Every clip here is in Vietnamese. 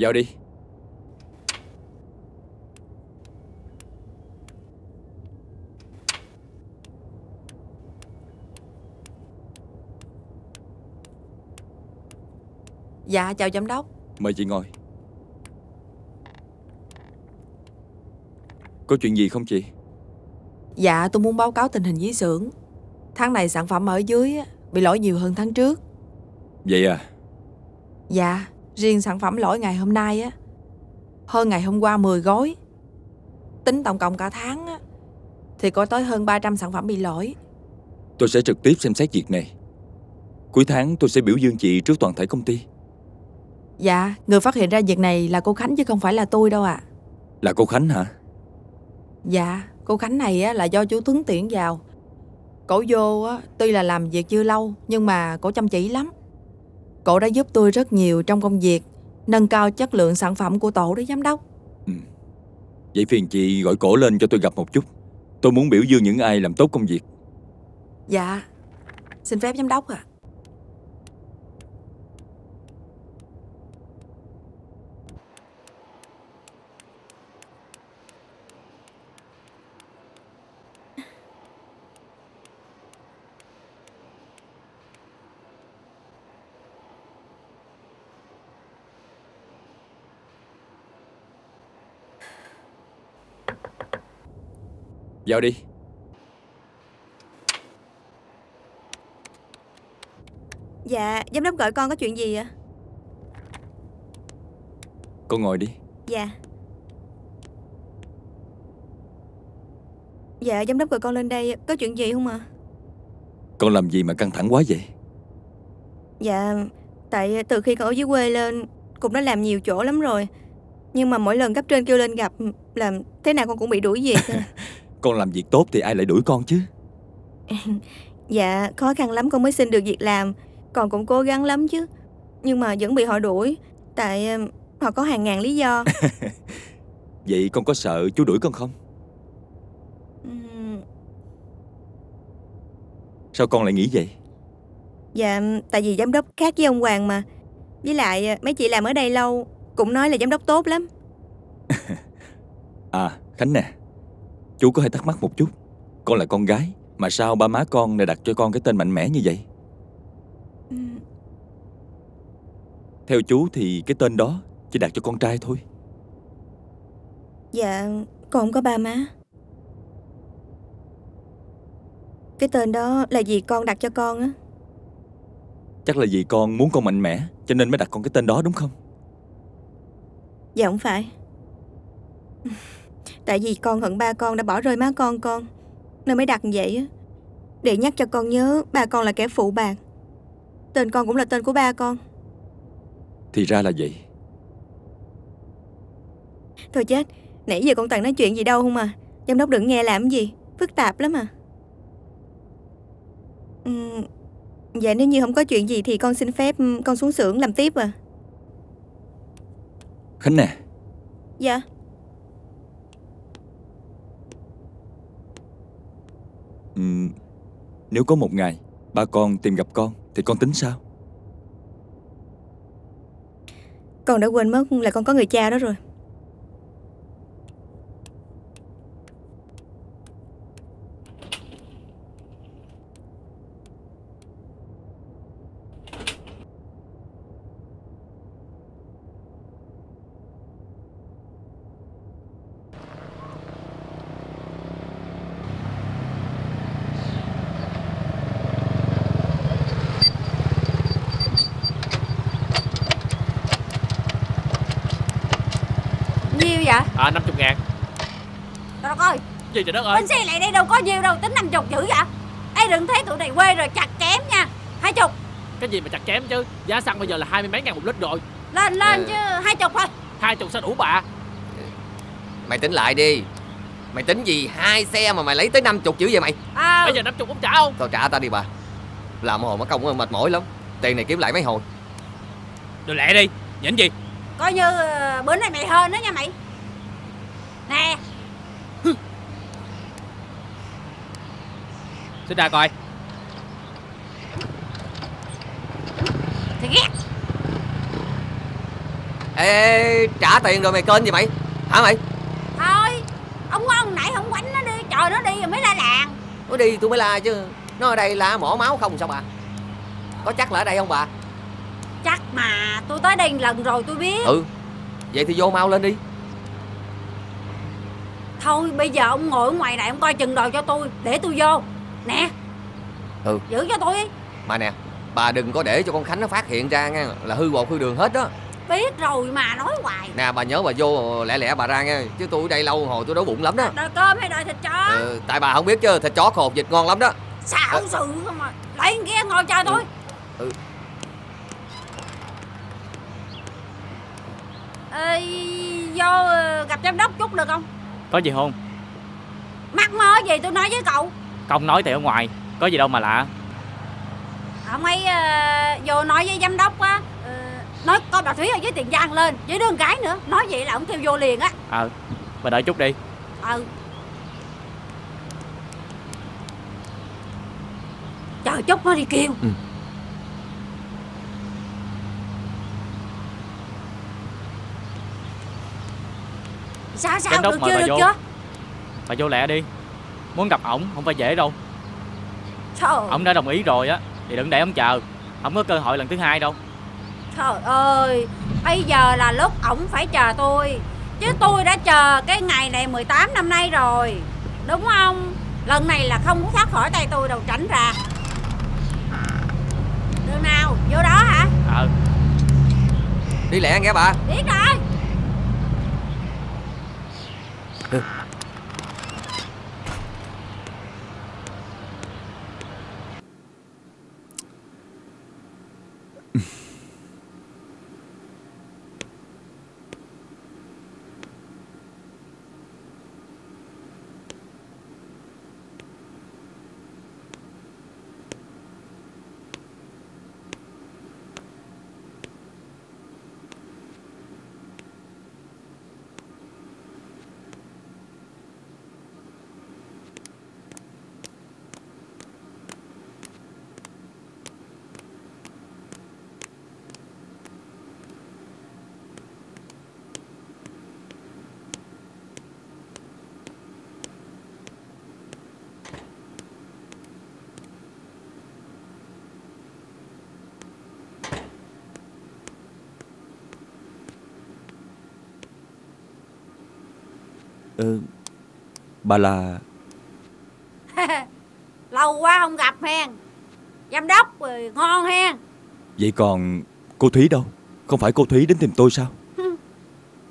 Vào đi. Dạ chào giám đốc. Mời chị ngồi. Có chuyện gì không chị? Dạ tôi muốn báo cáo tình hình với xưởng. Tháng này sản phẩm ở dưới bị lỗi nhiều hơn tháng trước. Vậy à? Dạ. Riêng sản phẩm lỗi ngày hôm nay á, hơn ngày hôm qua 10 gói. Tính tổng cộng cả tháng á, thì có tới hơn 300 sản phẩm bị lỗi. Tôi sẽ trực tiếp xem xét việc này. Cuối tháng tôi sẽ biểu dương chị trước toàn thể công ty. Dạ. Người phát hiện ra việc này là cô Khánh chứ không phải là tôi đâu ạ. Là cô Khánh hả? Dạ. Cô Khánh này á, là do chú Tuấn Tiễn vào. Cổ vô á, tuy là làm việc chưa lâu nhưng mà cổ chăm chỉ lắm. Cổ đã giúp tôi rất nhiều trong công việc, nâng cao chất lượng sản phẩm của tổ đó giám đốc. Ừ. Vậy phiền chị gọi cổ lên cho tôi gặp một chút. Tôi muốn biểu dương những ai làm tốt công việc. Dạ. Xin phép giám đốc ạ. Vào đi. Dạ, giám đốc gọi con có chuyện gì ạ? Con ngồi đi. Dạ. Dạ, giám đốc gọi con lên đây có chuyện gì không ạ? Con làm gì mà căng thẳng quá vậy? Dạ, tại từ khi con ở dưới quê lên cũng đã làm nhiều chỗ lắm rồi. Nhưng mà mỗi lần cấp trên kêu lên gặp làm thế nào con cũng bị đuổi việc. Con làm việc tốt thì ai lại đuổi con chứ. Dạ, khó khăn lắm con mới xin được việc làm. Con cũng cố gắng lắm chứ. Nhưng mà vẫn bị họ đuổi. Tại họ có hàng ngàn lý do. Vậy con có sợ chú đuổi con không? Sao con lại nghĩ vậy? Dạ, tại vì giám đốc khác với ông Hoàng mà. Với lại mấy chị làm ở đây lâu cũng nói là giám đốc tốt lắm. À, Khánh nè, chú có hơi thắc mắc một chút. Con là con gái, mà sao ba má con lại đặt cho con cái tên mạnh mẽ như vậy? Theo chú thì cái tên đó chỉ đặt cho con trai thôi. Dạ, con không có ba má. Cái tên đó là dì con đặt cho con á. Chắc là dì con muốn con mạnh mẽ cho nên mới đặt con cái tên đó đúng không? Dạ không phải. Tại vì con hận ba con đã bỏ rơi má con nên mới đặt vậy á. Để nhắc cho con nhớ ba con là kẻ phụ bạc. Tên con cũng là tên của ba con. Thì ra là vậy. Thôi chết, nãy giờ con toàn nói chuyện gì đâu không à. Giám đốc đừng nghe làm gì, phức tạp lắm à. Dạ nếu như không có chuyện gì thì con xin phép con xuống xưởng làm tiếp à. Khánh nè. Dạ. Nếu có một ngày ba con tìm gặp con thì con tính sao? Con đã quên mất là con có người cha đó rồi. À, 50.000. Trời ơi. Gì trời đất ơi. Bên xe lại đây đâu có nhiều đâu. Tính 50 dữ vậy. Ê đừng thấy tụi này quê rồi chặt chém nha. 20. Cái gì mà chặt chém chứ. Giá xăng bây giờ là 20 mấy ngàn một lít rồi. Lên lên chứ 20 thôi. 20 sao đủ bà. Mày tính lại đi. Mày tính gì 2 xe mà mày lấy tới 50 dữ vậy mày? Bây giờ 50 cũng trả không? Tao trả tao đi bà. Làm hồi mất công mệt mỏi lắm. Tiền này kiếm lại mấy hồi. Đồ lẹ đi. Nhỉnh gì. Coi như bữa nay mày hên đó nha mày. Nè. Xích ra coi. Thì ghét. Ê, trả tiền rồi mày kênh gì mày? Hả mày? Thôi, ông có ông nãy không quánh nó đi, trời nó đi rồi mới la làng. Nó đi tôi mới la chứ, nó ở đây la mỏ máu không sao bà? Có chắc là ở đây không bà? Chắc mà, tôi tới đây lần rồi tôi biết. Ừ, vậy thì vô mau lên đi. Thôi bây giờ ông ngồi ở ngoài này ông coi chừng đồ cho tôi, để tôi vô. Nè. Ừ. Giữ cho tôi. Mà nè, bà đừng có để cho con Khánh nó phát hiện ra nha, là hư bột hư đường hết đó. Biết rồi mà nói hoài. Nè bà nhớ bà vô lẹ lẹ bà ra nha, chứ tôi ở đây lâu hồi tôi đói bụng lắm đó. Đòi cơm hay đòi thịt chó? Ừ, tại bà không biết chứ, thịt chó khột vịt ngon lắm đó. Xạo sự không mà, lại ghé ngồi chờ tôi. Ừ. Ê, vô gặp giám đốc chút được không? Có gì không? Mắc mơ gì tôi nói với cậu. Công nói thì ở ngoài, có gì đâu mà lạ. Ông ấy vô nói với giám đốc á, nói con bà Thúy ở dưới Tiền Giang lên với đứa con gái nữa. Nói vậy là ông kêu vô liền á. Ờ, bà đợi chút đi. Ừ. Chờ chút nó đi kêu. Ừ. Sao được chưa, được chưa? Bà vô lẹ đi. Muốn gặp ổng không phải dễ đâu. Trời. Ổng đã đồng ý rồi á thì đừng để ổng chờ, ổng có cơ hội lần thứ hai đâu. Trời ơi, bây giờ là lúc ổng phải chờ tôi, chứ tôi đã chờ cái ngày này 18 năm nay rồi, đúng không? Lần này là không có thoát khỏi tay tôi đâu, tránh ra. Đường nào? Vô đó hả? Ờ. Đi lẹ nghe bà. Biết rồi. Bà là... Lâu quá không gặp hen. Giám đốc rồi ngon hen. Vậy còn cô Thúy đâu? Không phải cô Thúy đến tìm tôi sao?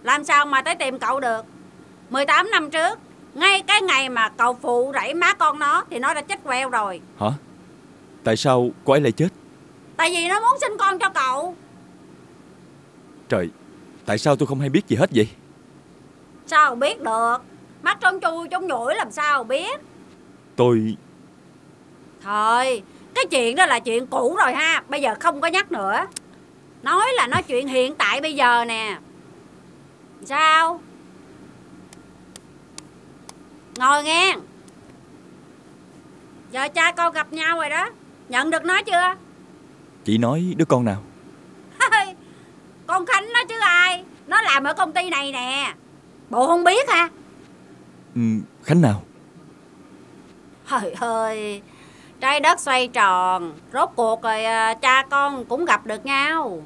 Làm sao mà tới tìm cậu được. 18 năm trước, ngay cái ngày mà cậu phụ rẫy má con nó thì nó đã chết queo rồi. Hả? Tại sao cô ấy lại chết? Tại vì nó muốn sinh con cho cậu. Trời, tại sao tôi không hay biết gì hết vậy? Sao biết được, mắt trông chui trông nhủi làm sao biết. Tôi... Thôi, cái chuyện đó là chuyện cũ rồi ha, bây giờ không có nhắc nữa. Nói là nói chuyện hiện tại bây giờ nè. Sao? Ngồi nghe. Giờ cha con gặp nhau rồi đó, nhận được nó chưa? Chị nói đứa con nào? Con Khánh đó chứ ai, nó làm ở công ty này nè. Bộ không biết ha? Ừ, Khánh nào? Trời ơi, trái đất xoay tròn, rốt cuộc rồi cha con cũng gặp được nhau.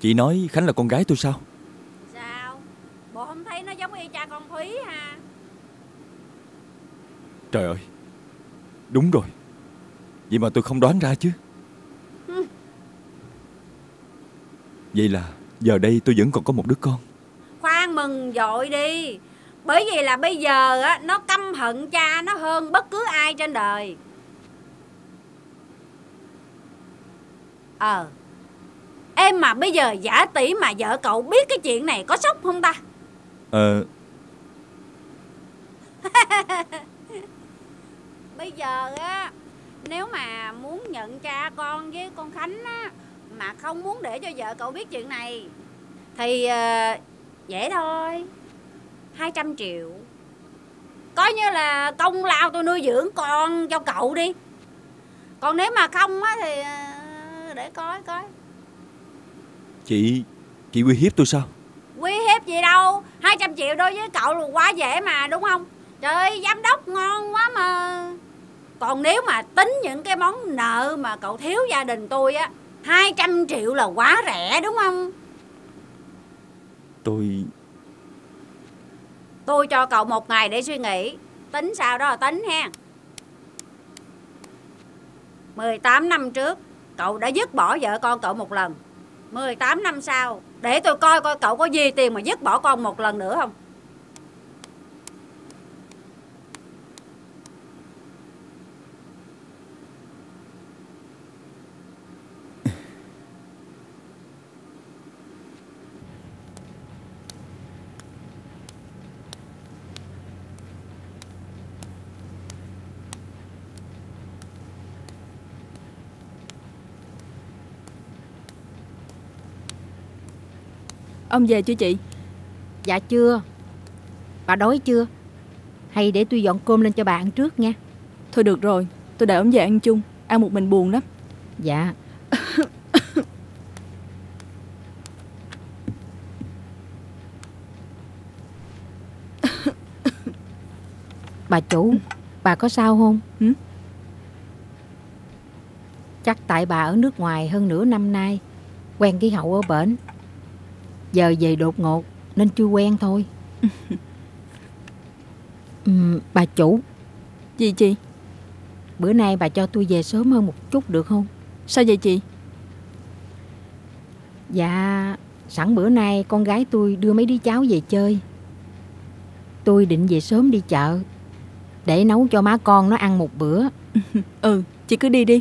Chị nói Khánh là con gái tôi sao? Sao? Bộ không thấy nó giống y cha con Thúy ha? Trời ơi, đúng rồi. Vậy mà tôi không đoán ra chứ. Vậy là giờ đây tôi vẫn còn có một đứa con. Khoan mừng dội đi. Bởi vì là bây giờ á, nó căm hận cha nó hơn bất cứ ai trên đời. Em mà bây giờ giả tỷ mà vợ cậu biết cái chuyện này có sốc không ta? Bây giờ á, nếu mà muốn nhận cha con với con Khánh á, mà không muốn để cho vợ cậu biết chuyện này thì dễ thôi. 200 triệu. Coi như là công lao tôi nuôi dưỡng con cho cậu đi. Còn nếu mà không á thì để coi. Chị uy hiếp tôi sao? Uy hiếp gì đâu, 200 triệu đối với cậu là quá dễ mà, đúng không? Trời ơi, giám đốc ngon quá mà. Còn nếu mà tính những cái món nợ mà cậu thiếu gia đình tôi á, 200 triệu là quá rẻ, đúng không? Tôi cho cậu một ngày để suy nghĩ. Tính sao đó là tính ha. 18 năm trước cậu đã dứt bỏ vợ con cậu một lần, 18 năm sau để tôi coi coi cậu có gì tiền mà dứt bỏ con một lần nữa không. Ông về chưa chị? Dạ chưa. Bà đói chưa? Hay để tôi dọn cơm lên cho bà ăn trước nha. Thôi được rồi, tôi đợi ông về ăn chung. Ăn một mình buồn lắm. Dạ. Bà chủ, bà có sao không? Ừ? Chắc tại bà ở nước ngoài hơn nửa năm nay, quen khí hậu ở bển, giờ về đột ngột nên chưa quen thôi. Bà chủ. Gì chị? Bữa nay bà cho tôi về sớm hơn một chút được không? Sao vậy chị? Dạ, sẵn bữa nay con gái tôi đưa mấy đứa cháu về chơi, tôi định về sớm đi chợ để nấu cho má con nó ăn một bữa. Ừ, chị cứ đi đi.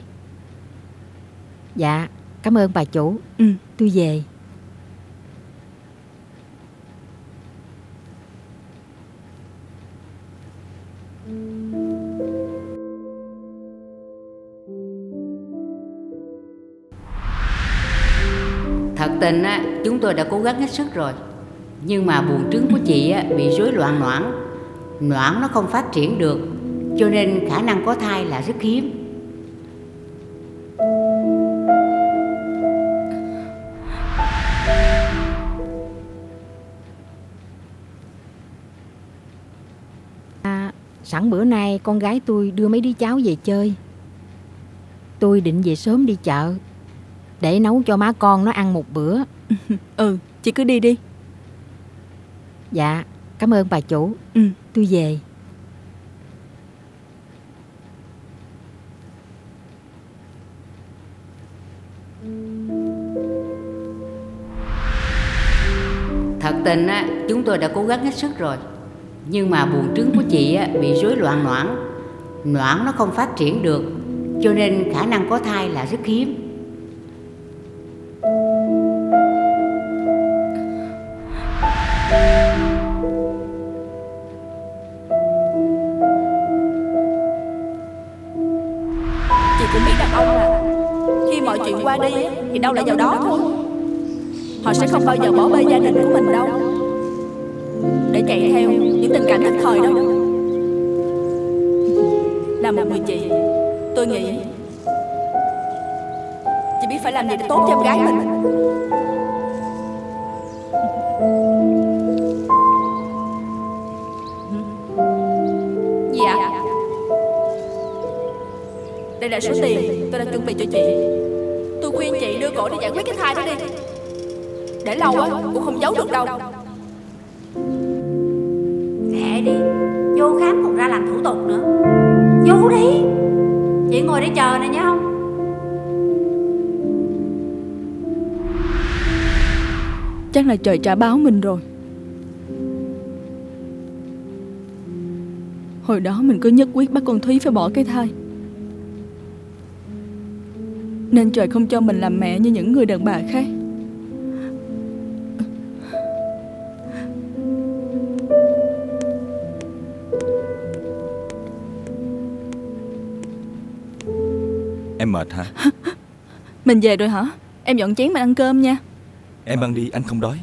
Dạ, cảm ơn bà chủ. Tôi về. Thật tình á, chúng tôi đã cố gắng hết sức rồi, nhưng mà buồng trứng của chị á, bị rối loạn noãn nó không phát triển được, cho nên khả năng có thai là rất hiếm. Sẵn bữa nay con gái tôi đưa mấy đứa cháu về chơi, tôi định về sớm đi chợ để nấu cho má con nó ăn một bữa. Ừ, chị cứ đi đi. Dạ, cảm ơn bà chủ. Tôi về. Thật tình á, chúng tôi đã cố gắng hết sức rồi, nhưng mà buồng trứng của chị á, bị rối loạn noãn nó không phát triển được, cho nên khả năng có thai là rất hiếm. Chị cũng biết đàn ông là khi mọi chuyện qua đi thì đâu lại vào đó thôi. Họ sẽ không bao giờ bỏ bê gia đình của mình đâu để chạy theo những tình cảm nhất thời đâu. Là một người chị, tôi nghĩ chị biết phải làm gì để tốt cho em gái mình. Gì ạ? Dạ? Đây là số tiền tôi đã chuẩn bị cho chị. Tôi khuyên chị đưa cổ đi giải quyết cái thai đó đi, để lâu quá cũng không giấu được đâu. Vô khám còn ra làm thủ tục nữa. Vô đi, chị ngồi để chờ nè nhá. Không, chắc là trời trả báo mình rồi. Hồi đó mình cứ nhất quyết bắt con Thúy phải bỏ cái thai, nên trời không cho mình làm mẹ như những người đàn bà khác. Em mệt hả? Mình về rồi hả? Em dọn chén mình ăn cơm nha. Em ăn đi, anh không đói.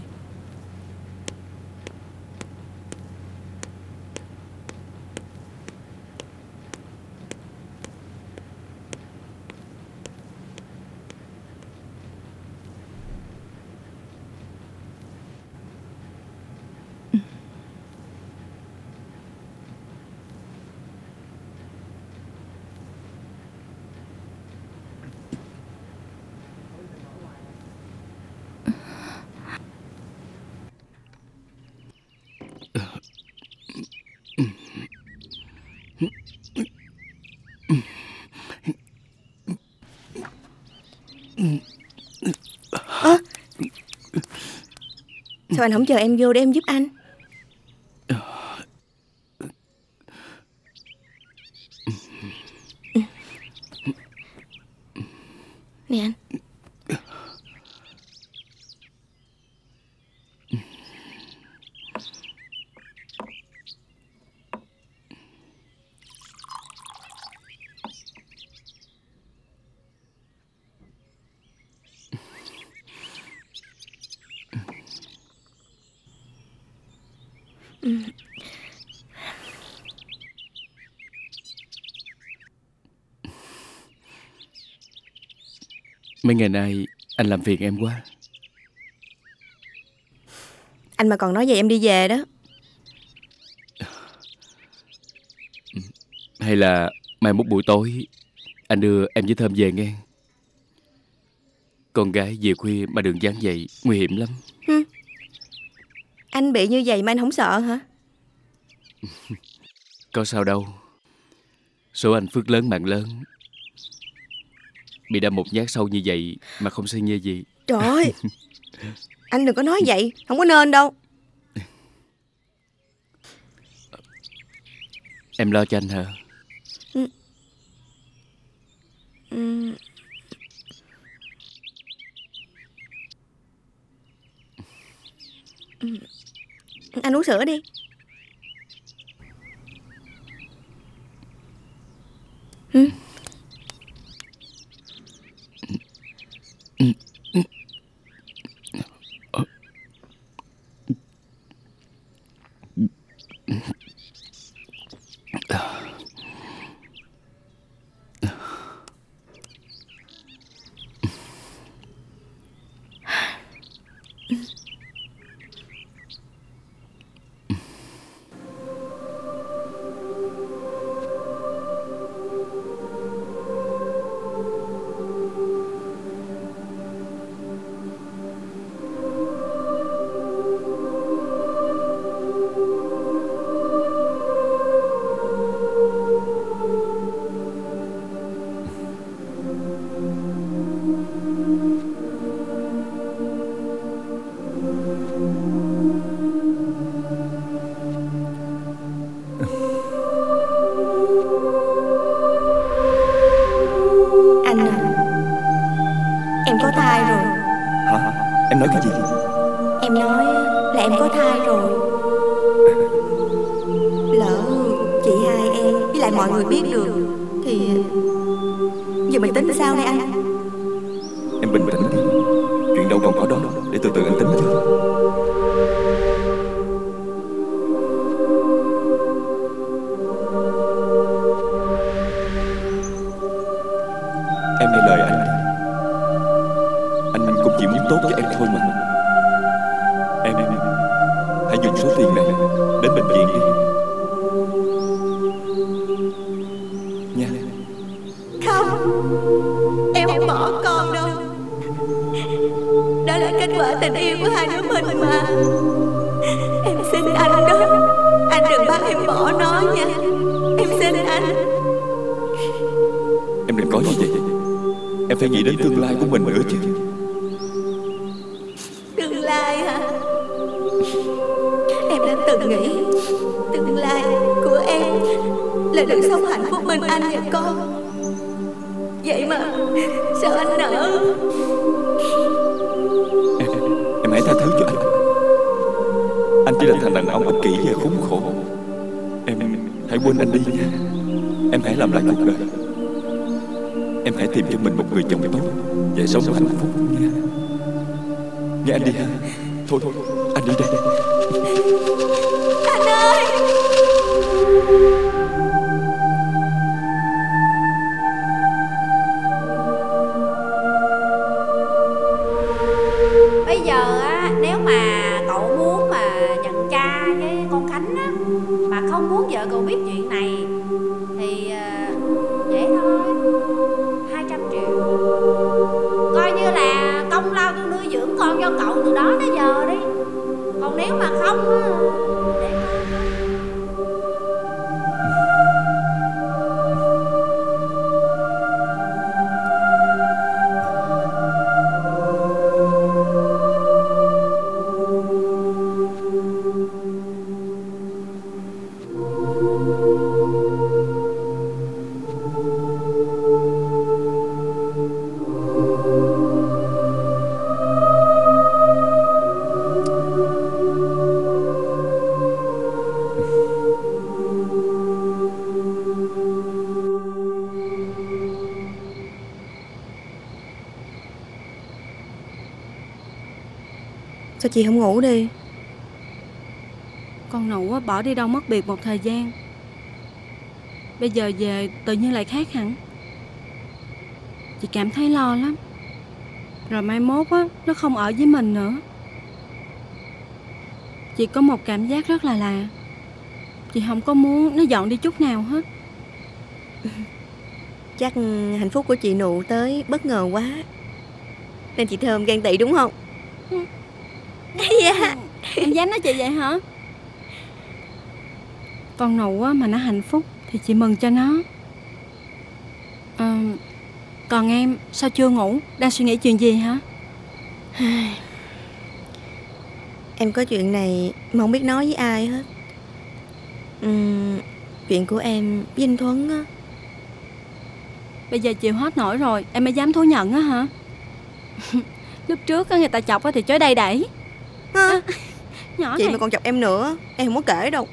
À, sao anh không chờ em vô để em giúp anh? Nè anh, mấy ngày nay anh làm phiền em quá. Anh mà còn nói vậy em đi về đó. Hay là mai mốt buổi tối anh đưa em với Thơm về nghe. Con gái về khuya mà đường dáng vậy nguy hiểm lắm. Anh bị như vậy mà anh không sợ hả? Có sao đâu. Số anh phước lớn mạng lớn, bị đâm một nhát sâu như vậy mà không xi nhê gì. Trời ơi, anh đừng có nói vậy, không có nên đâu. Em lo cho anh hả? Anh uống sữa đi. Sao chị không ngủ đi? Con nụ bỏ đi đâu mất biệt một thời gian, bây giờ về tự nhiên lại khác hẳn. Chị cảm thấy lo lắm. Rồi mai mốt á, nó không ở với mình nữa. Chị có một cảm giác rất là lạ. Chị không có muốn nó dọn đi chút nào hết. Chắc hạnh phúc của chị nụ tới bất ngờ quá nên chị Thơm ghen tị đúng không? Dạ. Em dám nói chị vậy hả? Con nụ á, mà nó hạnh phúc thì chị mừng cho nó. Còn em sao chưa ngủ? Đang suy nghĩ chuyện gì hả? Em có chuyện này mà không biết nói với ai hết. Chuyện của em với anh Thuấn á. Bây giờ chịu hết nổi rồi em mới dám thú nhận á hả? Lúc trước á, người ta chọc á thì chối đây đẩy à, nhỏ chị này. Mà còn chọc em nữa em không có kể đâu.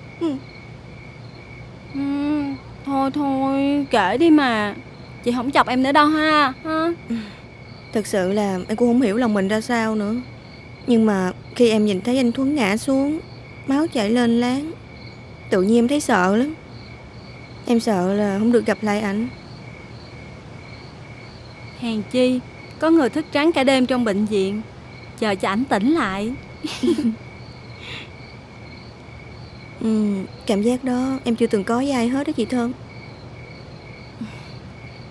Thôi kể đi mà. Chị không chọc em nữa đâu ha. Thật sự là em cũng không hiểu lòng mình ra sao nữa. Nhưng mà khi em nhìn thấy anh Thuấn ngã xuống, máu chảy lên láng, tự nhiên em thấy sợ lắm. Em sợ là không được gặp lại ảnh. Hèn chi có người thức trắng cả đêm trong bệnh viện chờ cho ảnh tỉnh lại. Cảm giác đó em chưa từng có với ai hết đó chị Thơm.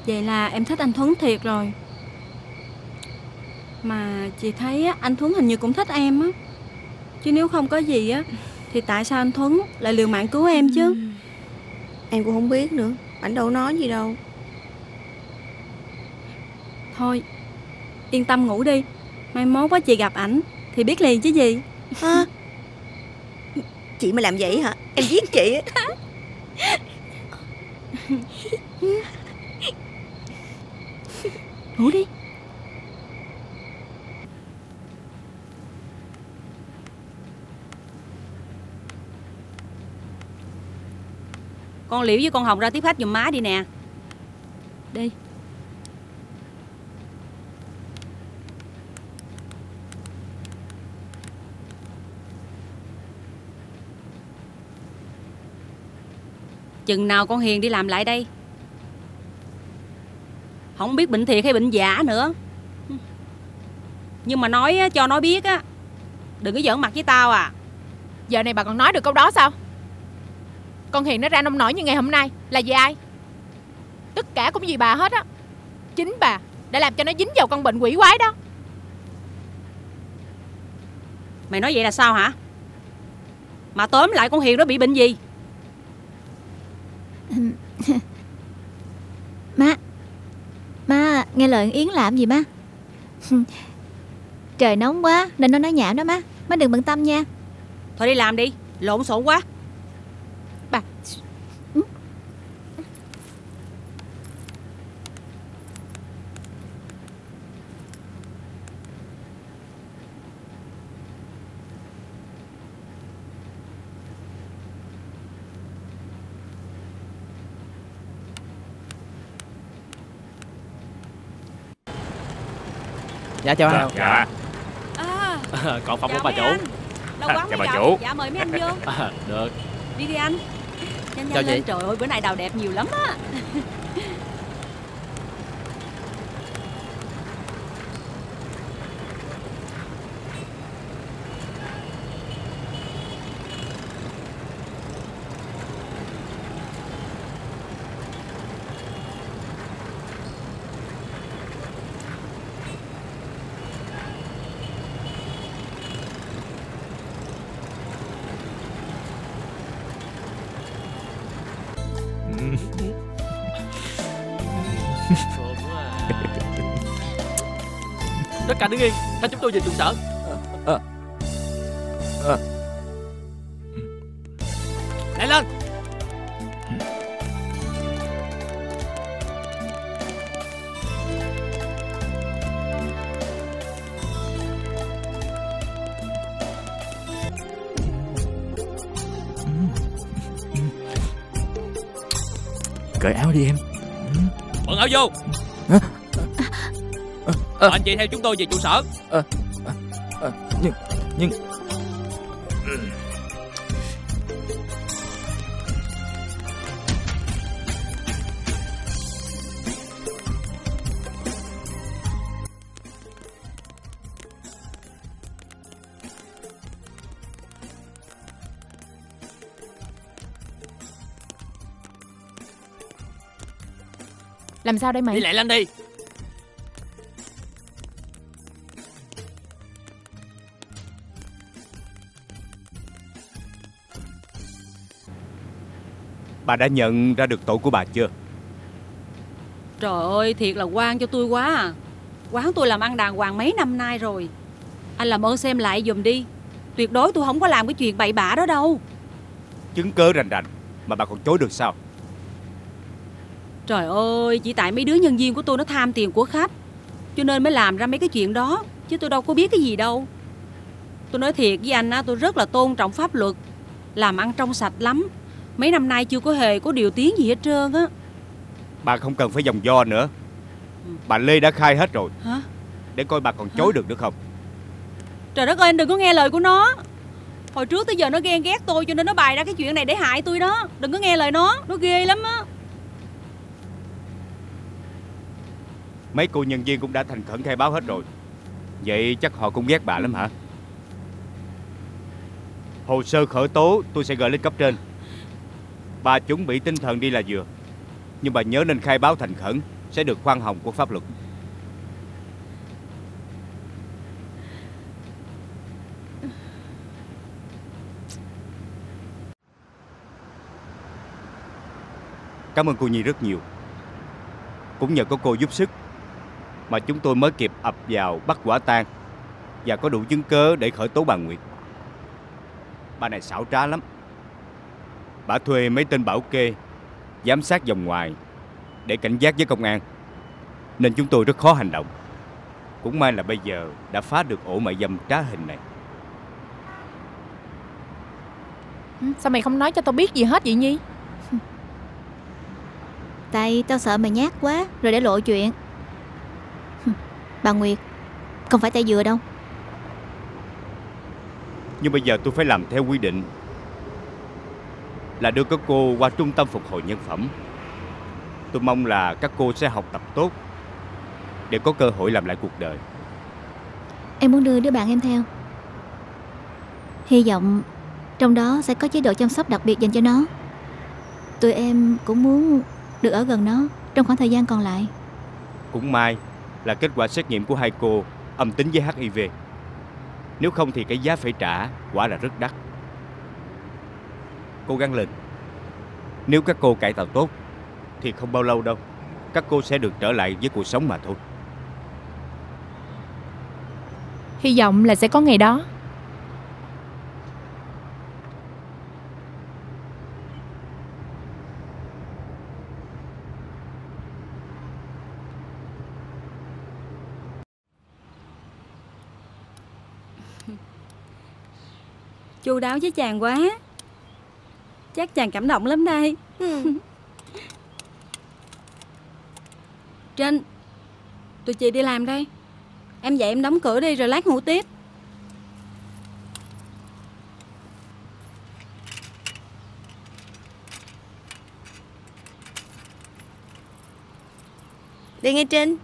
Vậy là em thích anh Thuấn thiệt rồi. Mà chị thấy anh Thuấn hình như cũng thích em á. Chứ nếu không có gì á thì tại sao anh Thuấn lại liều mạng cứu em chứ? Em cũng không biết nữa. Ảnh đâu nói gì đâu. Thôi yên tâm ngủ đi. Mai mốt á chị gặp ảnh thì biết liền chứ gì. Chị mà làm vậy hả? Em giết chị á. Ngủ đi. Con Liễu với con Hồng ra tiếp khách giùm má đi nè. Đi. Chừng nào con Hiền đi làm lại đây? Không biết bệnh thiệt hay bệnh giả nữa. Nhưng mà nói cho nó biết á, đừng có giỡn mặt với tao à. Giờ này bà còn nói được câu đó sao? Con Hiền nó ra nông nổi như ngày hôm nay là vì ai? Tất cả cũng vì bà hết á. Chính bà đã làm cho nó dính vào con bệnh quỷ quái đó. Mày nói vậy là sao hả? Mà tóm lại con Hiền đó bị bệnh gì? Má nghe lời Yến làm gì má? Trời nóng quá nên nó nói nhảm đó má. Má đừng bận tâm nha. Thôi đi làm đi, lộn xộn quá. Bà dạ chào anh. Dạ. Còn phòng của bà chủ. Lâu quá mới gặp. Chủ. Dạ mời mấy anh vô. Được. Đi đi anh. Nhanh lên. Trời ơi bữa nay đào đẹp nhiều lắm á. Tất cả đứng yên, theo chúng tôi về trụ sở. Lại lên. Cởi áo đi em. Bận áo vô. Anh chị theo chúng tôi về trụ sở. nhưng... Làm sao đây mày? Đi lại lên đi. Bà đã nhận ra được tội của bà chưa? Trời ơi, thiệt là oan cho tôi quá à. Quán tôi làm ăn đàng hoàng mấy năm nay rồi. Anh làm ơn xem lại giùm đi. Tuyệt đối tôi không có làm cái chuyện bậy bạ đó đâu. Chứng cớ rành rành mà bà còn chối được sao? Trời ơi, chỉ tại mấy đứa nhân viên của tôi nó tham tiền của khách cho nên mới làm ra mấy cái chuyện đó, chứ tôi đâu có biết cái gì đâu. Tôi nói thiệt với anh á, tôi rất là tôn trọng pháp luật, làm ăn trong sạch lắm. Mấy năm nay chưa có hề có điều tiếng gì hết trơn á. Bà không cần phải vòng vo nữa. Bà Lê đã khai hết rồi. Hả? Để coi bà còn chối được không. Trời đất ơi, anh đừng có nghe lời của nó. Hồi trước tới giờ nó ghen ghét tôi cho nên nó bày ra cái chuyện này để hại tôi đó. Đừng có nghe lời nó ghê lắm á. Mấy cô nhân viên cũng đã thành khẩn khai báo hết rồi. Vậy chắc họ cũng ghét bà lắm hả? Hồ sơ khởi tố tôi sẽ gửi lên cấp trên. Bà chuẩn bị tinh thần đi là vừa. Nhưng bà nhớ nên khai báo thành khẩn, sẽ được khoan hồng của pháp luật. Cảm ơn cô Nhi rất nhiều. Cũng nhờ có cô giúp sức mà chúng tôi mới kịp ập vào bắt quả tang và có đủ chứng cớ để khởi tố bà Nguyệt. Bà này xảo trá lắm. Bà thuê mấy tên bảo kê giám sát vòng ngoài để cảnh giác với công an, nên chúng tôi rất khó hành động. Cũng may là bây giờ đã phá được ổ mại dâm trá hình này. Sao mày không nói cho tao biết gì hết vậy Nhi? Tại tao sợ mày nhát quá rồi để lộ chuyện. Bà Nguyệt không phải tay dừa đâu. Nhưng bây giờ tôi phải làm theo quy định là đưa các cô qua trung tâm phục hồi nhân phẩm. Tôi mong là các cô sẽ học tập tốt để có cơ hội làm lại cuộc đời. Em muốn đưa đứa bạn em theo. Hy vọng trong đó sẽ có chế độ chăm sóc đặc biệt dành cho nó. Tụi em cũng muốn được ở gần nó trong khoảng thời gian còn lại. Cũng may là kết quả xét nghiệm của hai cô âm tính với HIV. Nếu không thì cái giá phải trả quả là rất đắt. Cô gắng lên. Nếu các cô cải tạo tốt thì không bao lâu đâu, các cô sẽ được trở lại với cuộc sống mà thôi. Hy vọng là sẽ có ngày đó. Chu đáo với chàng quá. Chắc chàng cảm động lắm đây. Trinh, tụi chị đi làm đây. Em dậy em đóng cửa đi rồi lát ngủ tiếp. Đi nghe Trinh.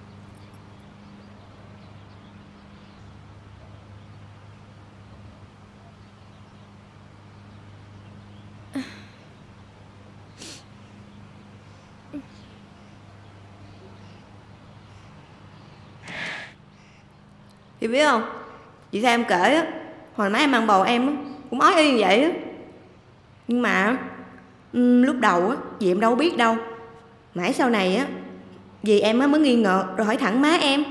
Chị biết không, chị Sa em kể á, hồi nãy em ăn bầu em á, cũng ói y như vậy á. Nhưng mà lúc đầu á, dì em đâu biết đâu. Mãi sau này á, dì em mới nghi ngờ rồi hỏi thẳng má em.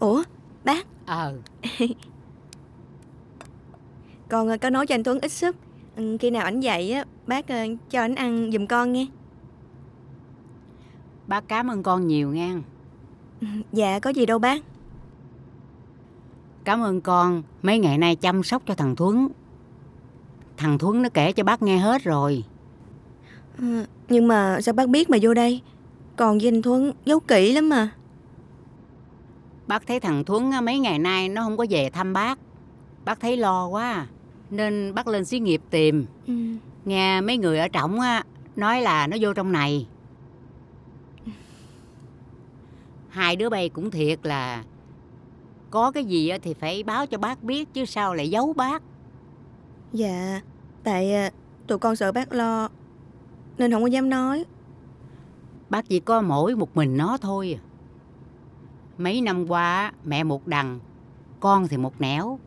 Ủa bác? Con có nói cho anh Tuấn ít sức. Khi nào ảnh dậy á, bác cho ảnh ăn giùm con nghe. Bác cảm ơn con nhiều nha. Dạ có gì đâu bác. Cảm ơn con mấy ngày nay chăm sóc cho thằng Thuấn. Thằng Thuấn nó kể cho bác nghe hết rồi. Nhưng mà sao bác biết mà vô đây? Còn với anh Thuấn giấu kỹ lắm mà. Bác thấy thằng Thuấn mấy ngày nay nó không có về thăm bác. Bác thấy lo quá nên bác lên xí nghiệp tìm. Nghe mấy người ở trỏng nói là nó vô trong này. Hai đứa bay cũng thiệt là có cái gì thì phải báo cho bác biết chứ sao lại giấu bác. Dạ, tại tụi con sợ bác lo nên không có dám nói. Bác chỉ có mỗi một mình nó thôi. Mấy năm qua mẹ một đằng, con thì một nẻo.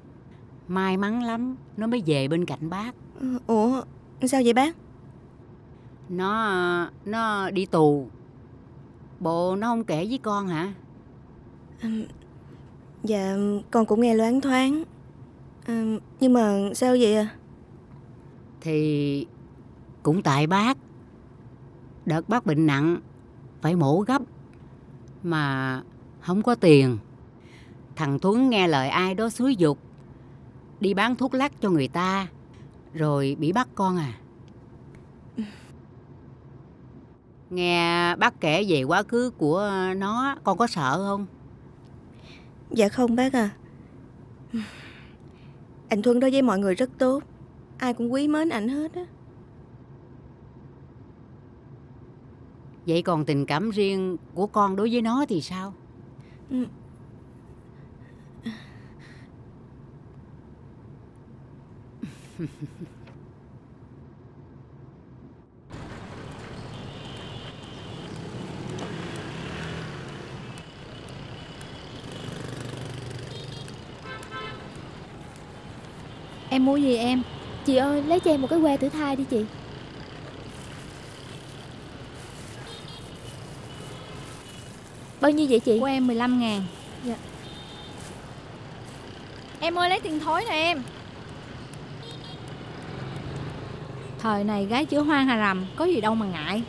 May mắn lắm nó mới về bên cạnh bác. Ủa, sao vậy bác? Nó đi tù. Bộ nó không kể với con hả? Dạ, con cũng nghe loáng thoáng. Nhưng mà sao vậy à? Thì cũng tại bác. Đợt bác bệnh nặng phải mổ gấp mà không có tiền. Thằng Thuấn nghe lời ai đó xúi giục đi bán thuốc lắc cho người ta rồi bị bắt con à. Nghe bác kể về quá khứ của nó, con có sợ không? Dạ không bác à. Anh Thuấn đối với mọi người rất tốt, ai cũng quý mến ảnh hết á. Vậy còn tình cảm riêng của con đối với nó thì sao? Em mua gì em? Chị ơi, lấy cho em một cái que thử thai đi chị. Bao nhiêu vậy chị? Của em 15.000. Dạ. Em ơi lấy tiền thối nè em. Thời này gái chữa hoang hà rầm, có gì đâu mà ngại.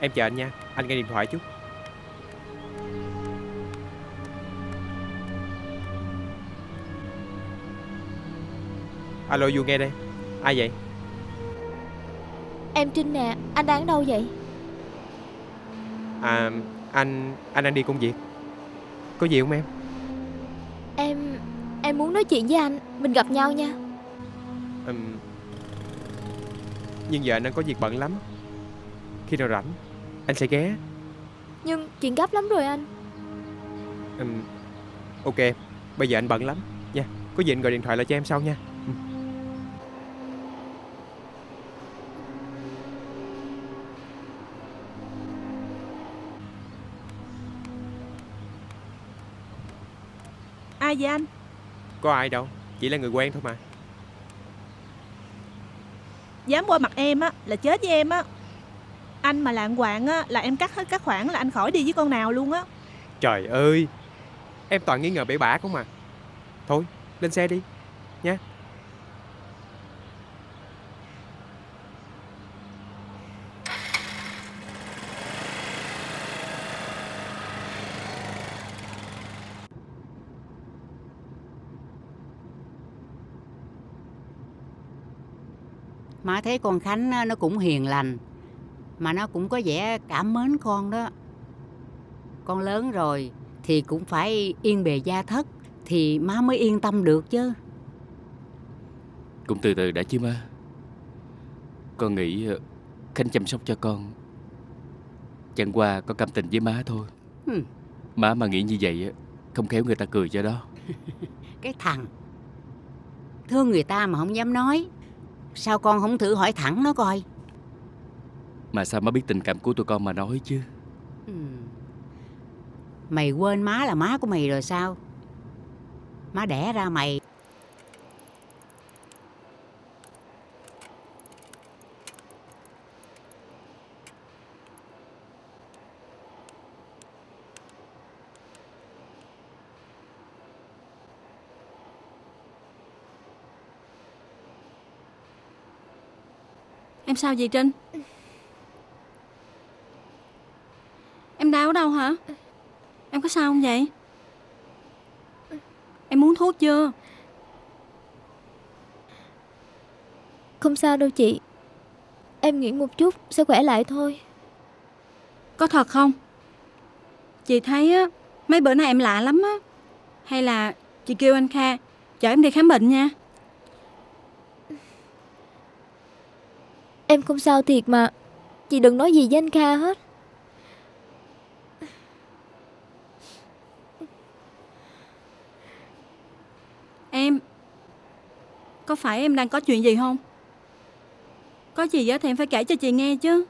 Em chờ anh nha, anh nghe điện thoại chút. Alo Du nghe đây. Ai vậy? Em Trinh nè, anh đang ở đâu vậy? À, anh đang đi công việc. Có gì không em? Em muốn nói chuyện với anh, mình gặp nhau nha. Nhưng giờ anh đang có việc bận lắm. Khi nào rảnh anh sẽ ghé. Nhưng chuyện gấp lắm rồi anh. Ok, bây giờ anh bận lắm nha. Có gì anh gọi điện thoại lại cho em sau nha. Ai vậy anh? Có ai đâu, chỉ là người quen thôi mà. Dám qua mặt em á là chết với em á. Anh mà lạng quạng á là em cắt hết các khoản, là anh khỏi đi với con nào luôn á. Trời ơi, em toàn nghi ngờ bể bả không mà. Thôi lên xe đi nha. Má thấy con Khánh nó cũng hiền lành, mà nó cũng có vẻ cảm mến con đó. Con lớn rồi thì cũng phải yên bề gia thất thì má mới yên tâm được chứ. Cũng từ từ đã chứ má. Con nghĩ Khánh chăm sóc cho con chẳng qua có cảm tình với má thôi. Má mà nghĩ như vậy không khéo người ta cười cho đó. Cái thằng thương người ta mà không dám nói. Sao con không thử hỏi thẳng nó coi? Mà sao má biết tình cảm của tụi con mà nói chứ? Mày quên má là má của mày rồi sao? Má đẻ ra mày. Em sao vậy Trinh? Em đau ở đâu hả? Em có sao không vậy? Em uống thuốc chưa? Không sao đâu chị. Em nghỉ một chút sẽ khỏe lại thôi. Có thật không? Chị thấy á, mấy bữa nay em lạ lắm á. Hay là chị kêu anh Kha chở em đi khám bệnh nha. Em không sao thiệt mà. Chị đừng nói gì với anh Kha hết. Em, có phải em đang có chuyện gì không? Có gì thì em phải kể cho chị nghe chứ.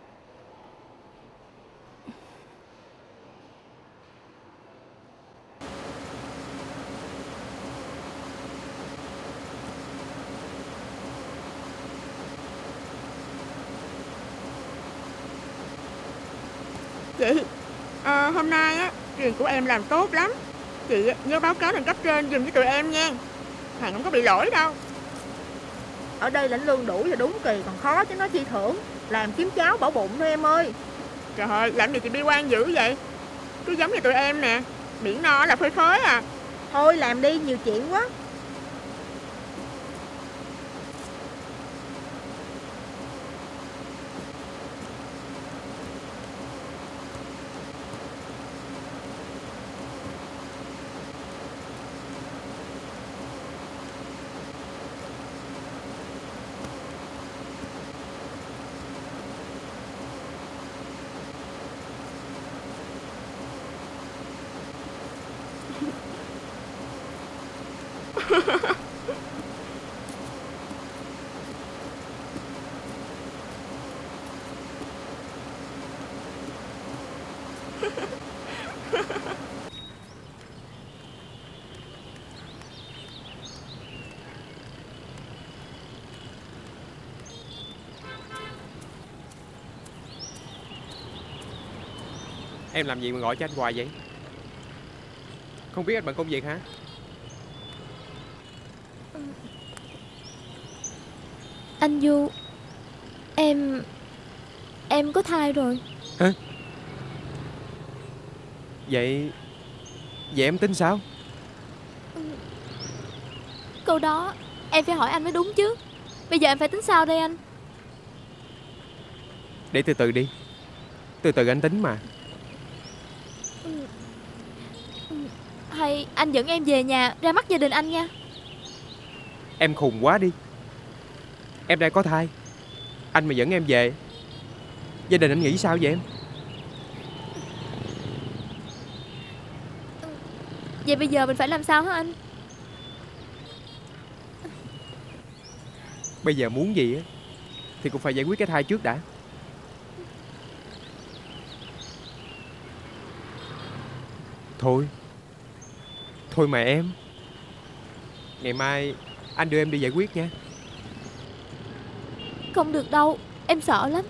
Chị, hôm nay á, trường của em làm tốt lắm. Chị nhớ báo cáo lên cấp trên dùm với tụi em nha. Thằng không có bị lỗi đâu. Ở đây lãnh lương đủ và đúng kỳ, còn khó chứ nó chi thưởng. Làm kiếm cháo bỏ bụng thôi em ơi. Trời ơi, làm gì chị bi quan dữ vậy? Cứ giống như tụi em nè, miệng no là phơi phới à. Thôi làm đi, nhiều chuyện quá. Em làm gì mà gọi cho anh hoài vậy? Không biết anh bận công việc hả? Anh Du, em có thai rồi. Hả? Vậy em tính sao? Câu đó em phải hỏi anh mới đúng chứ. Bây giờ em phải tính sao đây anh? Để từ từ đi. Từ từ anh tính mà. Hay anh dẫn em về nhà ra mắt gia đình anh nha. Em khùng quá đi. Em đang có thai. Anh mà dẫn em về, gia đình anh nghĩ sao vậy em? Vậy bây giờ mình phải làm sao hả anh? Bây giờ muốn gì á thì cũng phải giải quyết cái thai trước đã. Thôi mà em. Ngày mai anh đưa em đi giải quyết nha. Không được đâu, em sợ lắm.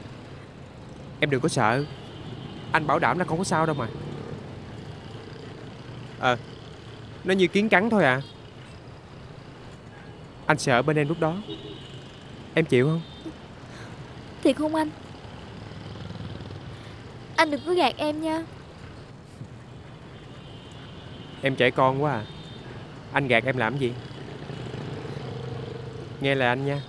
Em đừng có sợ. Anh bảo đảm là không có sao đâu mà. Nó như kiến cắn thôi à. Anh sợ bên em lúc đó. Em chịu không? Thiệt không anh? Anh đừng có gạt em nha. Em trẻ con quá à. Anh gạt em làm gì? Nghe lời anh nha.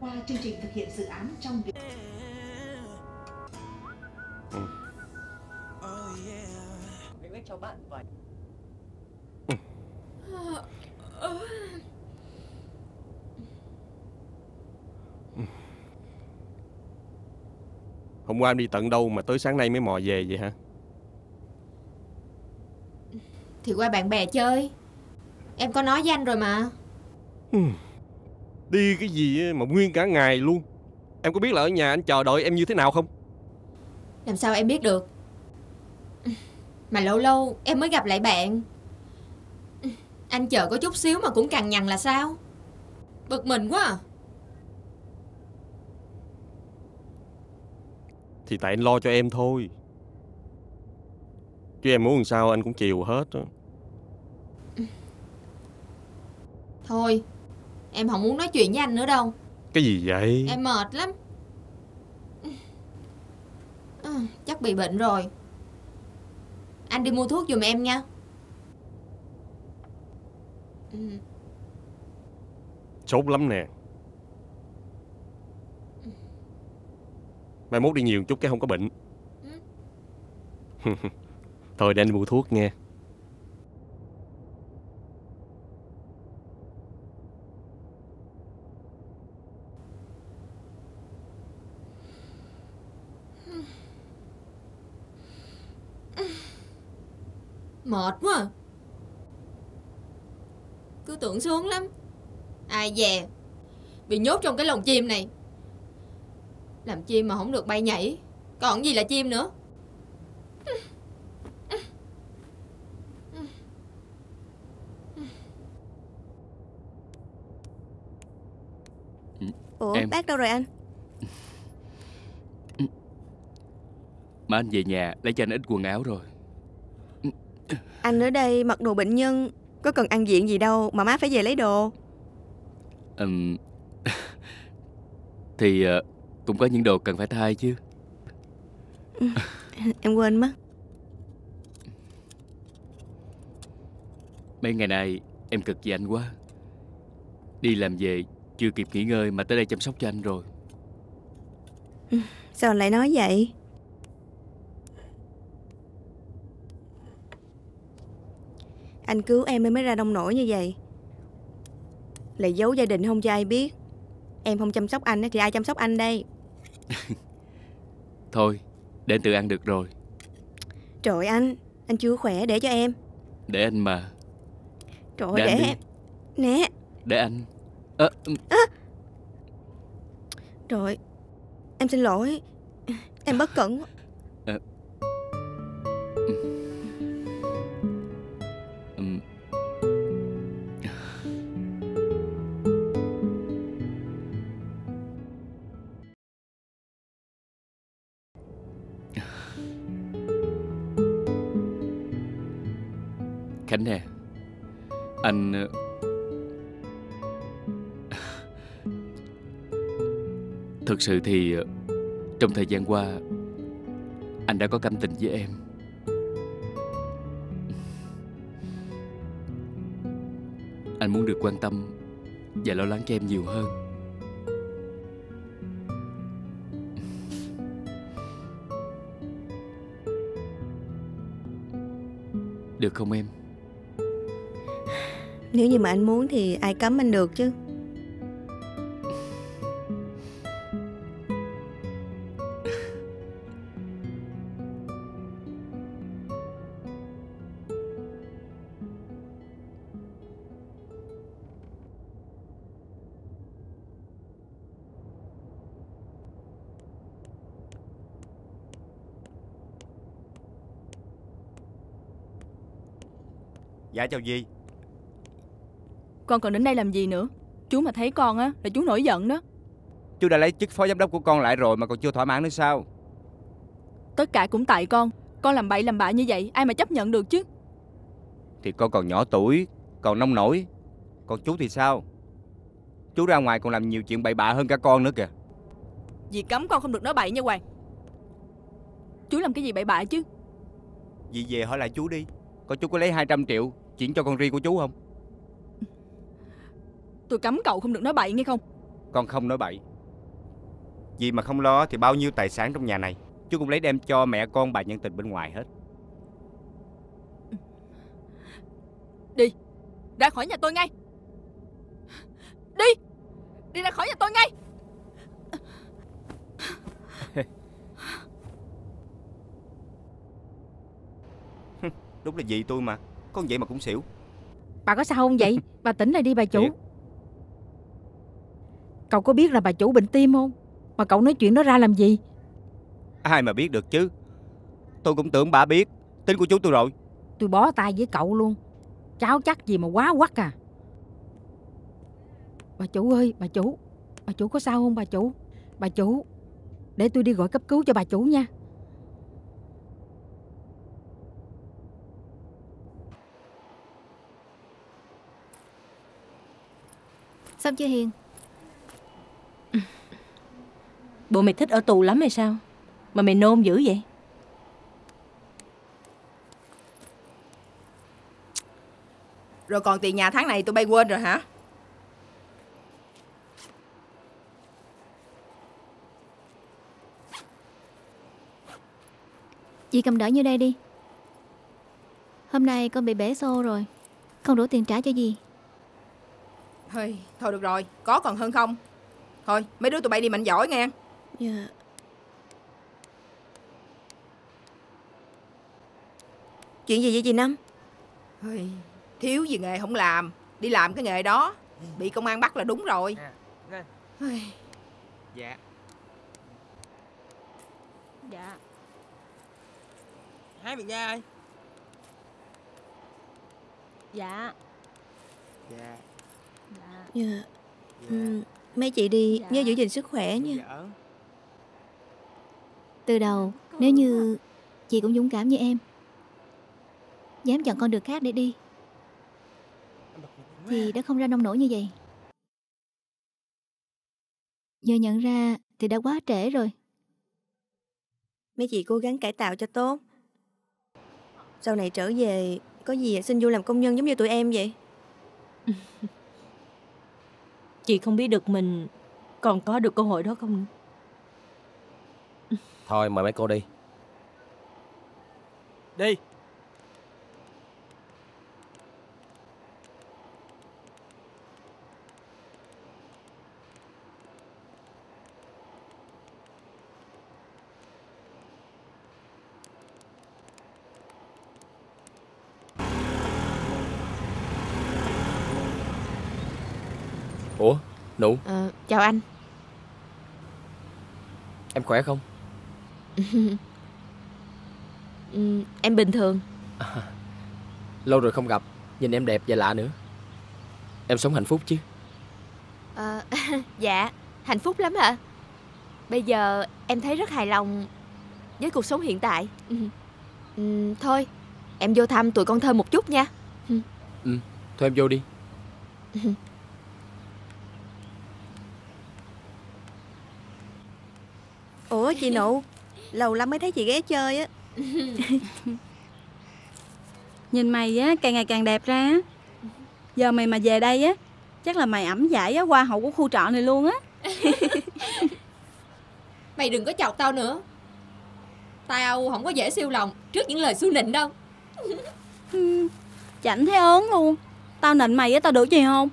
Qua chương trình thực hiện dự án trong việc cho bạn vậy. Hôm qua em đi tận đâu mà tới sáng nay mới mò về vậy hả? Thì qua bạn bè chơi. Em có nói với anh rồi mà. Đi cái gì mà nguyên cả ngày luôn. Em có biết là ở nhà anh chờ đợi em như thế nào không? Làm sao em biết được. Mà lâu lâu em mới gặp lại bạn. Anh chờ có chút xíu mà cũng cằn nhằn là sao? Bực mình quá à. Thì tại anh lo cho em thôi, chứ em muốn làm sao anh cũng chiều hết đó. Thôi em không muốn nói chuyện với anh nữa đâu. Cái gì vậy? Em mệt lắm. Chắc bị bệnh rồi. Anh đi mua thuốc giùm em nha. Sốt lắm nè. Mai mốt đi nhiều chút cái không có bệnh. Thôi để anh mua thuốc nha. Mệt quá à. Cứ tưởng sướng lắm, ai dè bị nhốt trong cái lồng chim này. Làm chim mà không được bay nhảy, còn gì là chim nữa. Ủa em... bác đâu rồi anh? Mà anh về nhà lấy cho anh ít quần áo rồi. Anh ở đây mặc đồ bệnh nhân, có cần ăn diện gì đâu mà má phải về lấy đồ. Thì cũng có những đồ cần phải thay chứ. Em quên mất. Mấy ngày nay em cực vì anh quá. Đi làm về chưa kịp nghỉ ngơi mà tới đây chăm sóc cho anh rồi. Sao anh lại nói vậy? Anh cứu em mới ra nông nổi như vậy. Lại giấu gia đình không cho ai biết. Em không chăm sóc anh thì ai chăm sóc anh đây? Thôi để anh tự ăn được rồi. Trời, anh chưa khỏe, để cho em. Để anh mà. Trời, để anh em. Nè. Để anh. Trời, em xin lỗi. Em bất cẩn. Khánh nè, thực sự thì trong thời gian qua anh đã có cảm tình với em. Anh muốn được quan tâm và lo lắng cho em nhiều hơn. Được không em? Nếu như mà anh muốn thì ai cấm anh được chứ. Dạ chào dì. Con còn đến đây làm gì nữa? Chú mà thấy con á là chú nổi giận đó. Chú đã lấy chức phó giám đốc của con lại rồi mà còn chưa thỏa mãn nữa sao? Tất cả cũng tại con làm bậy làm bạ như vậy ai mà chấp nhận được chứ. Thì con còn nhỏ tuổi, còn nông nổi. Còn chú thì sao? Chú ra ngoài còn làm nhiều chuyện bậy bạ hơn cả con nữa kìa. Dì cấm con không được nói bậy nha Hoàng. Chú làm cái gì bậy bạ chứ? Dì về hỏi lại chú đi. Coi chú có lấy 200 triệu chuyển cho con riêng của chú không? Tôi cấm cậu không được nói bậy nghe không? Con không nói bậy. Vì mà không lo thì bao nhiêu tài sản trong nhà này chú cũng lấy đem cho mẹ con bà nhân tình bên ngoài hết. Đi ra khỏi nhà tôi ngay. Đi. Đi ra khỏi nhà tôi ngay. Đúng là dì tôi mà. Con vậy mà cũng xỉu. Bà có sao không vậy? Bà tỉnh lại đi bà chủ. Thiệt? Cậu có biết là bà chủ bệnh tim không? Mà cậu nói chuyện đó ra làm gì? Ai mà biết được chứ. Tôi cũng tưởng bà biết tính của chú tôi rồi. Tôi bó tay với cậu luôn. Cháu chắc gì mà quá quắc à. Bà chủ ơi, bà chủ. Bà chủ có sao không bà chủ? Bà chủ, để tôi đi gọi cấp cứu cho bà chủ nha. Xong chưa Hiền? Bộ mày thích ở tù lắm hay sao? Mà mày nôn dữ vậy? Rồi còn tiền nhà tháng này tụi bay quên rồi hả? Chị cầm đỡ như đây đi. Hôm nay con bị bể xô rồi, không đủ tiền trả cho gì. Thôi, thôi được rồi, có còn hơn không? Thôi, mấy đứa tụi bay đi mạnh giỏi nghe. Dạ. Chuyện gì vậy chị Năm? Thôi, thiếu gì nghề không làm, đi làm cái nghề đó, bị công an bắt là đúng rồi. Thôi. Dạ. Dạ. Hai miệng nha ơi. Dạ. Dạ. Dạ. Mấy chị đi nhớ giữ gìn sức khỏe nha. Từ đầu nếu như chị cũng dũng cảm như em, dám chọn con đường khác để đi, thì đã không ra nông nổi như vậy. Giờ nhận ra thì đã quá trễ rồi. Mấy chị cố gắng cải tạo cho tốt. Sau này trở về có gì xin Du làm công nhân giống như tụi em vậy. Chị không biết được mình còn có được cơ hội đó không nữa. Thôi mời mấy cô đi. Đi. Ủa, Nụ. Chào anh. Em khỏe không? Em bình thường. Lâu rồi không gặp, nhìn em đẹp và lạ nữa. Em sống hạnh phúc chứ? Dạ, hạnh phúc lắm hả? Bây giờ em thấy rất hài lòng với cuộc sống hiện tại. Thôi, em vô thăm tụi con Thơm một chút nha. Thôi em vô đi. Ủa chị Nụ, lâu lắm mới thấy chị ghé chơi á. Nhìn mày á, càng ngày càng đẹp ra. Giờ mày mà về đây á, chắc là mày ẵm giải qua hậu của khu trọ này luôn á. Mày đừng có chọc tao nữa. Tao không có dễ siêu lòng trước những lời xu nịnh đâu. Chảnh thấy ớn luôn. Tao nịnh mày á, tao được gì không?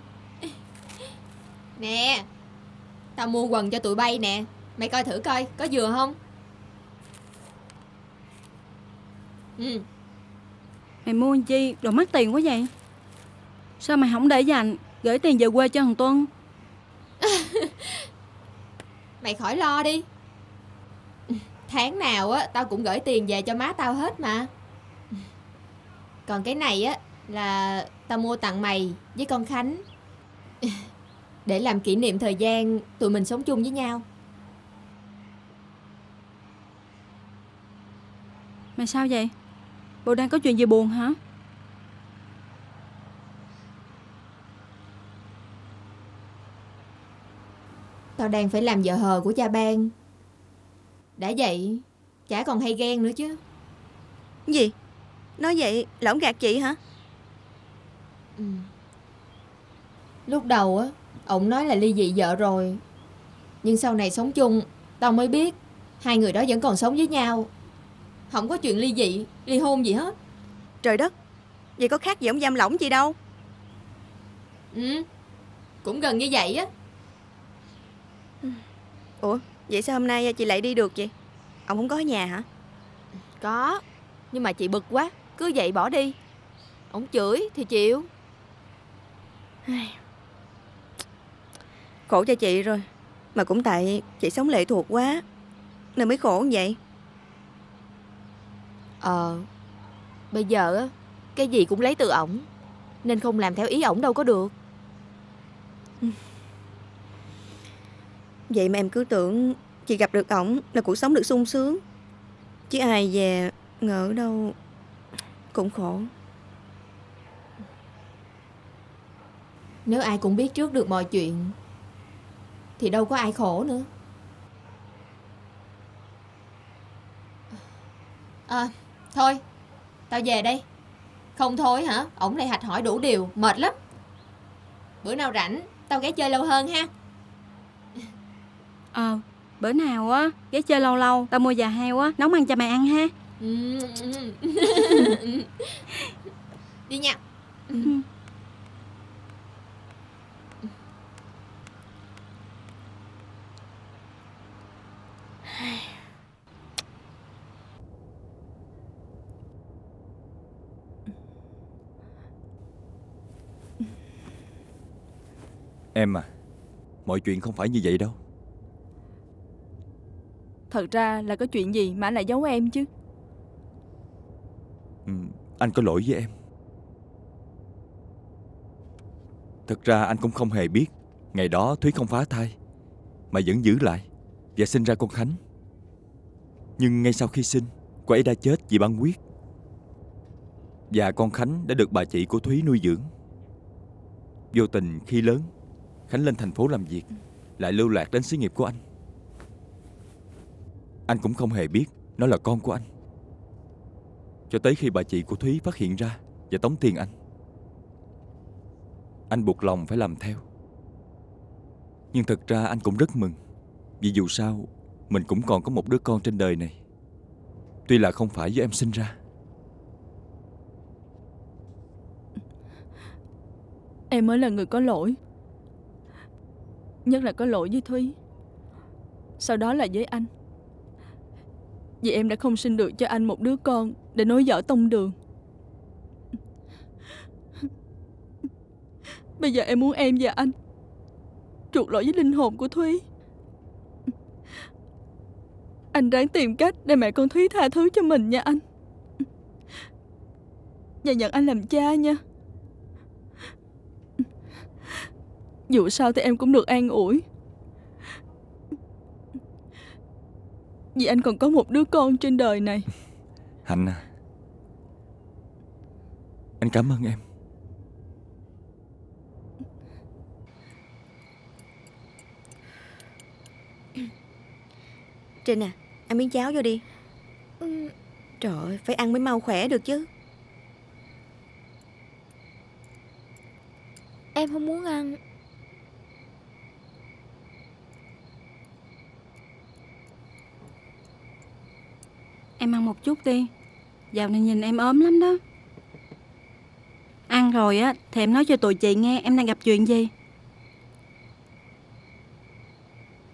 Nè, tao mua quần cho tụi bay nè. Mày coi thử coi, có vừa không? Mày mua chi, đồ mắc tiền quá vậy? Sao mày không để dành, gửi tiền về quê cho thằng Tuấn? Mày khỏi lo đi. Tháng nào á, tao cũng gửi tiền về cho má tao hết mà. Còn cái này á, là tao mua tặng mày với con Khánh. Để làm kỷ niệm thời gian tụi mình sống chung với nhau. Mày sao vậy? Bộ đang có chuyện gì buồn hả? Tao đang phải làm vợ hờ của cha bang. Đã vậy chả còn hay ghen nữa chứ. Gì? Nói vậy là ổng gạt chị hả? Ừ. Lúc đầu á, ổng nói là ly dị vợ rồi, nhưng sau này sống chung tao mới biết hai người đó vẫn còn sống với nhau. Không có chuyện ly dị, ly hôn gì hết. Trời đất, vậy có khác gì ông giam lỏng gì đâu. Ừ, cũng gần như vậy á. Ủa, vậy sao hôm nay chị lại đi được vậy? Ông không có ở nhà hả? Có, nhưng mà chị bực quá, cứ vậy bỏ đi. Ông chửi thì chịu. Khổ cho chị rồi. Mà cũng tại chị sống lệ thuộc quá nên mới khổ như vậy. Bây giờ á, cái gì cũng lấy từ ổng, nên không làm theo ý ổng đâu có được. Vậy mà em cứ tưởng chị gặp được ổng là cuộc sống được sung sướng, chứ ai dè ngỡ đâu cũng khổ. Nếu ai cũng biết trước được mọi chuyện thì đâu có ai khổ nữa. Thôi tao về đây. Không thôi hả, ổng lại hạch hỏi đủ điều, mệt lắm. Bữa nào rảnh tao ghé chơi lâu hơn ha. Bữa nào á ghé chơi lâu lâu, tao mua già heo á nấu ăn cho mày ăn ha. Đi nha. Em à, mọi chuyện không phải như vậy đâu. Thật ra là có chuyện gì mà anh lại giấu em chứ? Anh có lỗi với em. Thật ra anh cũng không hề biết ngày đó Thúy không phá thai mà vẫn giữ lại và sinh ra con Khánh. Nhưng ngay sau khi sinh, cô ấy đã chết vì băng huyết, và con Khánh đã được bà chị của Thúy nuôi dưỡng. Vô tình khi lớn, Khánh lên thành phố làm việc, lại lưu lạc đến xí nghiệp của anh. Anh cũng không hề biết nó là con của anh, cho tới khi bà chị của Thúy phát hiện ra và tống tiền anh. Anh buộc lòng phải làm theo. Nhưng thật ra anh cũng rất mừng, vì dù sao mình cũng còn có một đứa con trên đời này, tuy là không phải do em sinh ra. Em mới là người có lỗi, nhất là có lỗi với Thúy, sau đó là với anh. Vì em đã không sinh được cho anh một đứa con để nối dõi tông đường. Bây giờ em muốn em và anh chuộc lỗi với linh hồn của Thúy. Anh ráng tìm cách để mẹ con Thúy tha thứ cho mình nha anh, và nhận anh làm cha nha. Dù sao thì em cũng được an ủi, vì anh còn có một đứa con trên đời này. Hạnh à, anh cảm ơn em. Trinh à, ăn miếng cháo vô đi. Trời ơi, phải ăn mới mau khỏe được chứ. Em không muốn ăn. Em ăn một chút đi. Dạo này nhìn em ốm lắm đó. Ăn rồi á thì em nói cho tụi chị nghe em đang gặp chuyện gì.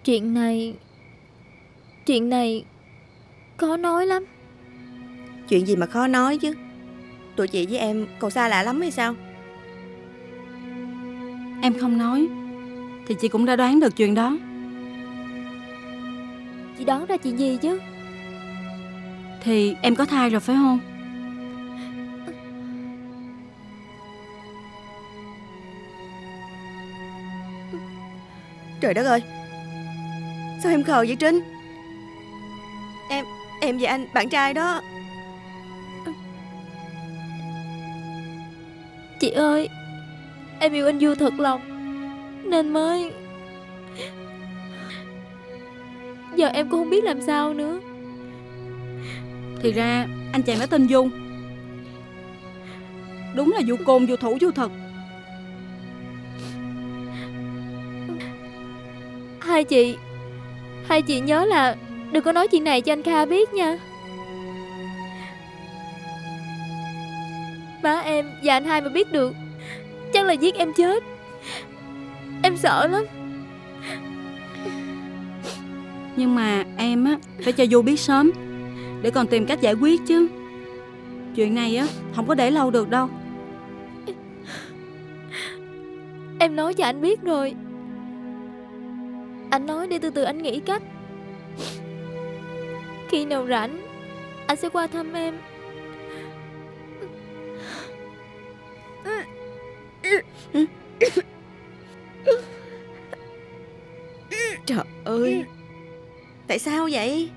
Chuyện này khó nói lắm. Chuyện gì mà khó nói chứ? Tụi chị với em còn xa lạ lắm hay sao? Em không nói thì chị cũng đã đoán được chuyện đó. Chị đoán ra chuyện gì chứ? Thì em có thai rồi phải không? Trời đất ơi, sao em khờ vậy Trinh? Em và anh bạn trai đó. Chị ơi, em yêu anh Du thật lòng nên mới... Giờ em cũng không biết làm sao nữa. Thì ra anh chàng đã tên Du. Đúng là Du côn, Du thủ, Du thật. Hai chị nhớ là đừng có nói chuyện này cho anh Kha biết nha. Má em và anh hai mà biết được chắc là giết em chết. Em sợ lắm. Nhưng mà em á phải cho Du biết sớm để còn tìm cách giải quyết chứ. Chuyện này á không có để lâu được đâu. Em nói cho anh biết rồi. Anh nói để từ từ anh nghĩ cách. Khi nào rảnh anh sẽ qua thăm em. Trời ơi, tại sao vậy?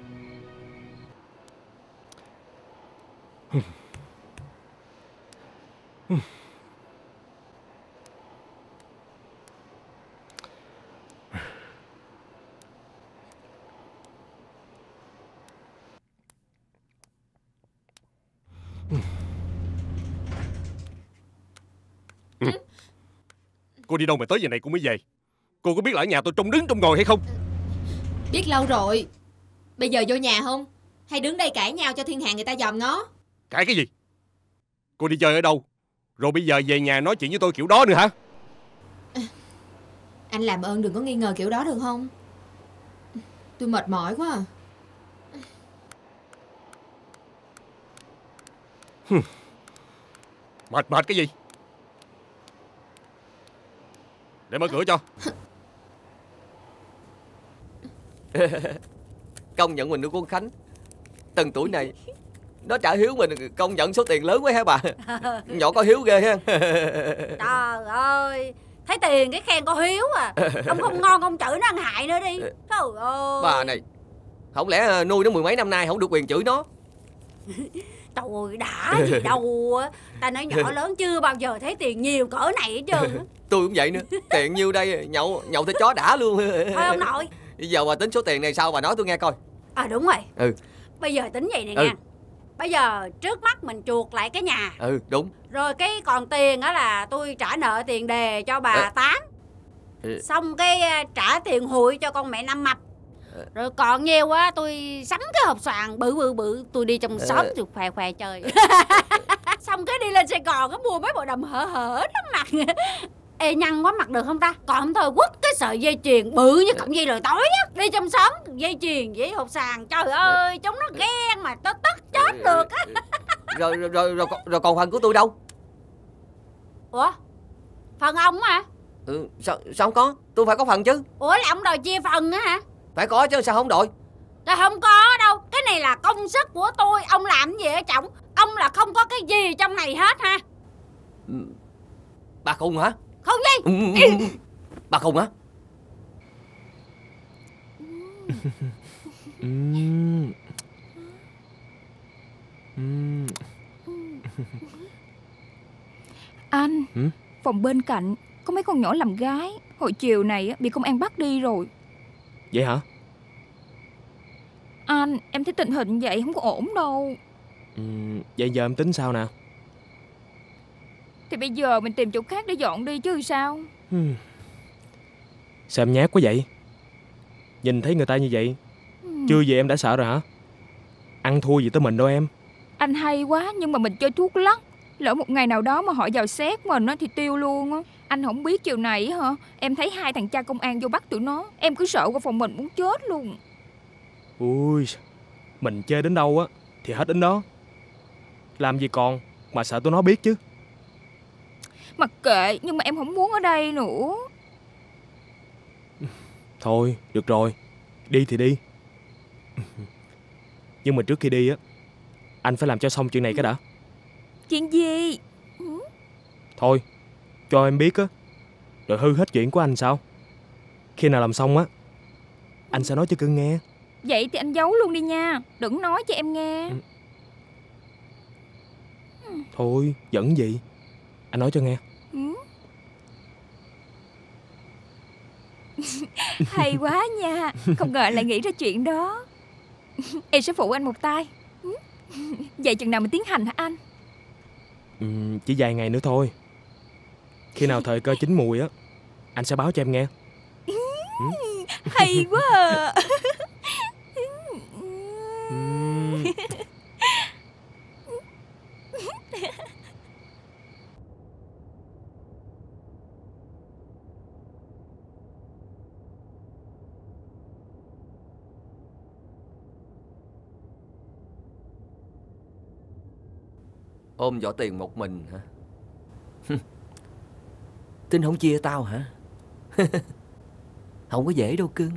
Cô đi đâu mà tới giờ này cô mới về? Cô có biết là ở nhà tôi trông đứng trông ngồi hay không? Biết lâu rồi. Bây giờ vô nhà không? Hay đứng đây cãi nhau cho thiên hạ người ta dòm ngó? Cãi cái gì? Cô đi chơi ở đâu? Rồi bây giờ về nhà nói chuyện với tôi kiểu đó nữa hả? Anh làm ơn đừng có nghi ngờ kiểu đó được không? Tôi mệt mỏi quá à. Mệt cái gì? Để mở cửa cho. Công nhận mình nuôi con Khánh từng tuổi này nó trả hiếu mình, công nhận số tiền lớn quá hả bà? Nhỏ có hiếu ghê ha. Trời ơi, thấy tiền cái khen có hiếu à. Ông không ngon ông chửi nó ăn hại nữa đi. Trời ơi bà này, không lẽ nuôi nó mười mấy năm nay không được quyền chửi nó? Trời ơi, đã gì đâu. Ta nói nhỏ lớn chưa bao giờ thấy tiền nhiều cỡ này hết trơn. Tôi cũng vậy nữa. Tiền nhiêu đây, nhậu thấy chó đã luôn. Thôi ông nội, bây giờ bà tính số tiền này sao bà nói tôi nghe coi. À đúng rồi. Ừ. Bây giờ tính vậy này nha. Bây giờ trước mắt mình chuộc lại cái nhà. Ừ đúng. Rồi cái còn tiền đó là tôi trả nợ tiền đề cho bà Tám. Xong cái trả tiền hụi cho con mẹ Năm Mập. Rồi còn nhiều quá tôi sắm cái hộp xoàn bự tôi đi trong xóm tôi khoe chơi. Xong cái đi lên Sài Gòn có mua mấy bộ đầm hở lắm mặt. Ê nhăn quá mặt được không ta? Còn không thôi quất cái sợi dây chuyền bự như cọng dây lồi tối á, đi trong xóm dây chuyền với hộp xoàn. Trời ơi, chúng nó ghen mà tớ tức chết được á. Rồi còn phần của tôi đâu? Ủa? Phần ông hả? Ừ, sao không có? Tôi phải có phần chứ. Ủa là ông đòi chia phần á hả? Phải có chứ sao không đội? Tôi không có đâu. Cái này là công sức của tôi. Ông làm gì hả chồng? Ông là không có cái gì trong này hết ha. Bà khùng hả? Khùng gì? Bà khùng hả? Anh, phòng bên cạnh có mấy con nhỏ làm gái. Hồi chiều này bị công an bắt đi rồi. Vậy hả? Anh, em thấy tình hình vậy không có ổn đâu. Vậy giờ em tính sao nè? Thì bây giờ mình tìm chỗ khác để dọn đi chứ sao. Sao em nhát quá vậy? Nhìn thấy người ta như vậy chưa về em đã sợ rồi hả? Ăn thua gì tới mình đâu em. Anh hay quá, nhưng mà mình chơi thuốc lắc. Lỡ một ngày nào đó mà họ vào xét mình thì tiêu luôn á. Anh không biết chiều này hả? Em thấy hai thằng cha công an vô bắt tụi nó. Em cứ sợ qua phòng mình muốn chết luôn. Ui, mình chơi đến đâu á thì hết đến đó. Làm gì còn mà sợ tụi nó biết chứ. Mặc kệ, nhưng mà em không muốn ở đây nữa. Thôi, được rồi. Đi thì đi. Nhưng mà trước khi đi á, anh phải làm cho xong chuyện này cái đã. Chuyện gì? Thôi, cho em biết á, rồi hư hết chuyện của anh sao? Khi nào làm xong á, anh sẽ nói cho cưng nghe. Vậy thì anh giấu luôn đi nha, đừng nói cho em nghe. Thôi, giận gì, anh nói cho nghe. Hay quá nha, không ngờ lại nghĩ ra chuyện đó. Em sẽ phụ anh một tay. Vậy chừng nào mình tiến hành hả anh? Chỉ vài ngày nữa thôi. Khi nào thời cơ chín mùi á, anh sẽ báo cho em nghe. Hay quá à. Ôm vỏ tiền một mình hả? Tin không chia tao hả? Không có dễ đâu cưng.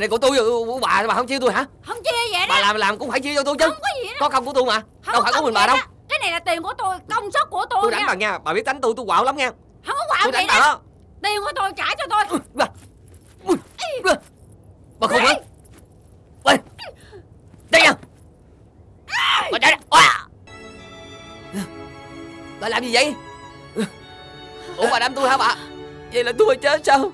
Này của tôi bà không chia tôi hả? Không chia vậy đó. Bà làm cũng phải chia cho tôi chứ. Không có gì đó. Có công của tôi mà. Không, đâu phải của mình bà đó. Đâu. Cái này là tiền của tôi, công sức của tôi. Tôi đánh bà nha, bà biết đánh tôi quạo lắm nha. Không có quạo gì đó. Tiền của tôi trả cho tôi. Bà không hả? Đây nha. Bà chạy ra. Bà làm gì vậy? Ủa bà đánh tôi hả bà? Vậy là tôi chết sao?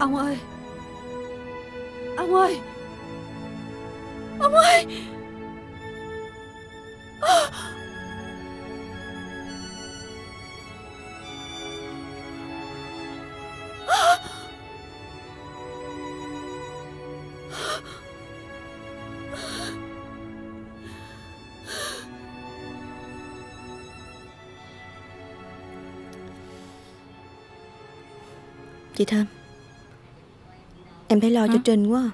Ông ơi! Ông ơi! Ông ơi! Chị Thơm, em thấy lo cho Trinh quá.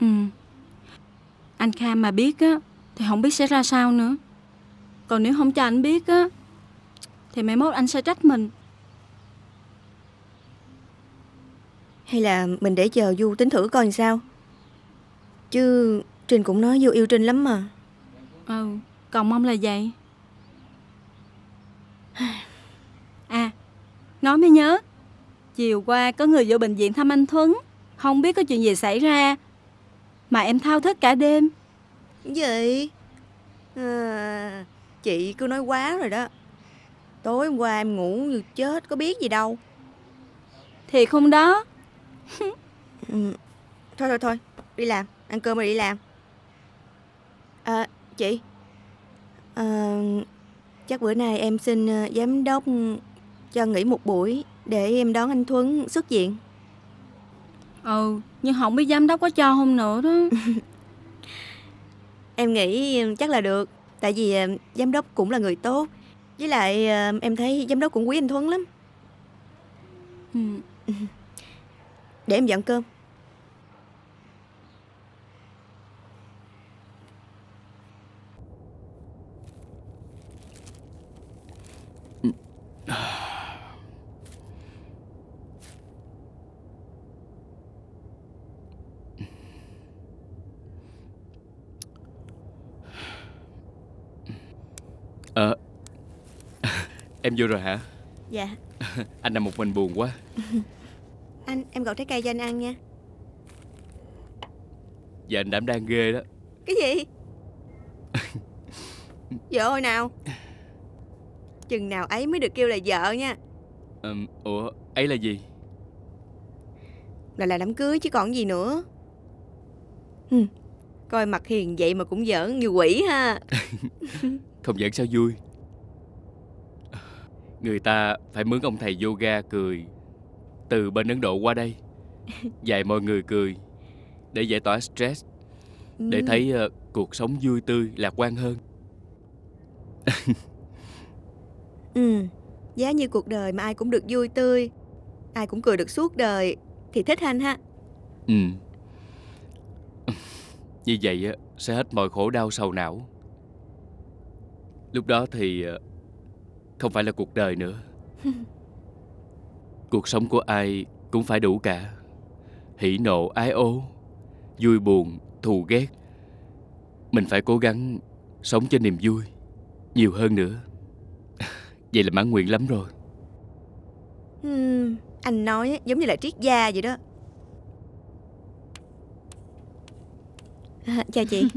Ừ. Anh Kham mà biết á thì không biết sẽ ra sao nữa. Còn nếu không cho anh biết á thì mai mốt anh sẽ trách mình. Hay là mình để chờ Du tính thử coi sao. Chứ Trinh cũng nói Du yêu Trinh lắm mà. Ừ, còn mong là vậy. À, nói mới nhớ, chiều qua có người vô bệnh viện thăm anh Thuấn. Không biết có chuyện gì xảy ra mà em thao thức cả đêm. Gì? À, chị cứ nói quá rồi đó. Tối hôm qua em ngủ như chết, có biết gì đâu. Thiệt không đó? Thôi đi làm. Ăn cơm rồi đi làm. À, chị à, chắc bữa nay em xin giám đốc cho nghỉ một buổi để em đón anh Thuấn xuất viện. Ừ, nhưng không biết giám đốc có cho không nữa đó. Em nghĩ chắc là được. Tại vì giám đốc cũng là người tốt. Với lại em thấy giám đốc cũng quý anh Thuấn lắm. Ừ. Để em dọn cơm. Em vô rồi hả? Dạ. Anh nằm một mình buồn quá. Anh, em gọi trái cây cho anh ăn nha. Dạ anh đảm đang ghê đó. Cái gì? Vợ hồi nào? Chừng nào ấy mới được kêu là vợ nha. Ủa ấy là gì? Là đám cưới chứ còn gì nữa. Coi mặt Hiền vậy mà cũng giỡn như quỷ ha. Không giỡn sao vui. Người ta phải mướn ông thầy yoga cười từ bên Ấn Độ qua đây dạy mọi người cười để giải tỏa stress, để thấy cuộc sống vui tươi, lạc quan hơn. Giá như cuộc đời mà ai cũng được vui tươi, ai cũng cười được suốt đời thì thích anh ha. Ừ. Như vậy sẽ hết mọi khổ đau sầu não. Lúc đó thì không phải là cuộc đời nữa. Cuộc sống của ai cũng phải đủ cả. Hỉ nộ ái ố, vui buồn, thù ghét. Mình phải cố gắng sống cho niềm vui nhiều hơn nữa. Vậy là mãn nguyện lắm rồi. Anh nói giống như là triết gia vậy đó. Chào chị.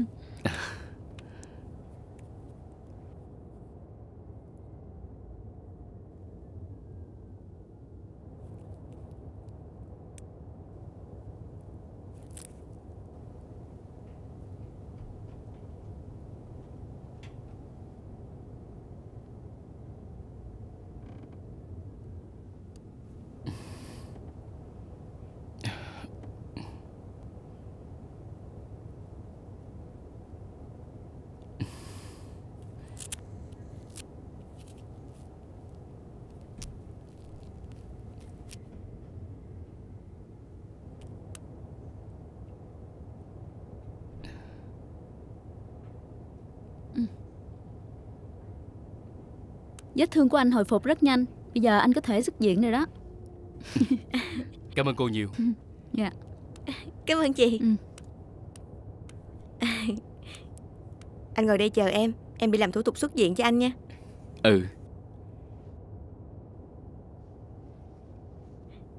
Vết thương của anh hồi phục rất nhanh. Bây giờ anh có thể xuất viện rồi đó. Cảm ơn cô nhiều. Dạ. Cảm ơn chị. Anh ngồi đây chờ em. Em đi làm thủ tục xuất viện cho anh nha. Ừ.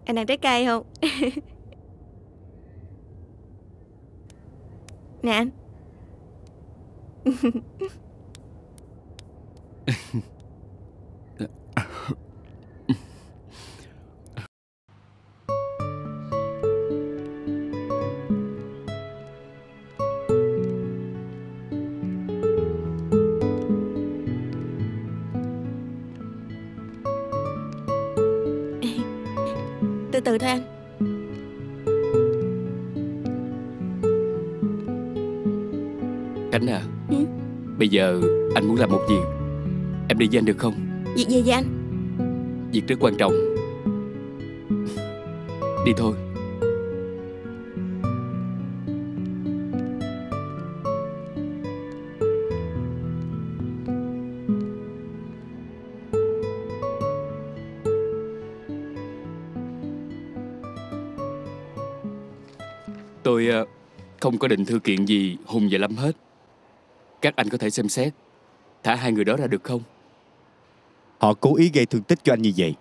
Anh ăn trái cây không? Nè anh. Từ thôi anh. Khánh à. Bây giờ anh muốn làm một việc. Em đi với anh được không? Việc gì vậy anh? Việc rất quan trọng. Đi thôi. Tôi không có định thư kiện gì Hùng và Lâm hết. Các anh có thể xem xét thả hai người đó ra được không? Họ cố ý gây thương tích cho anh như vậy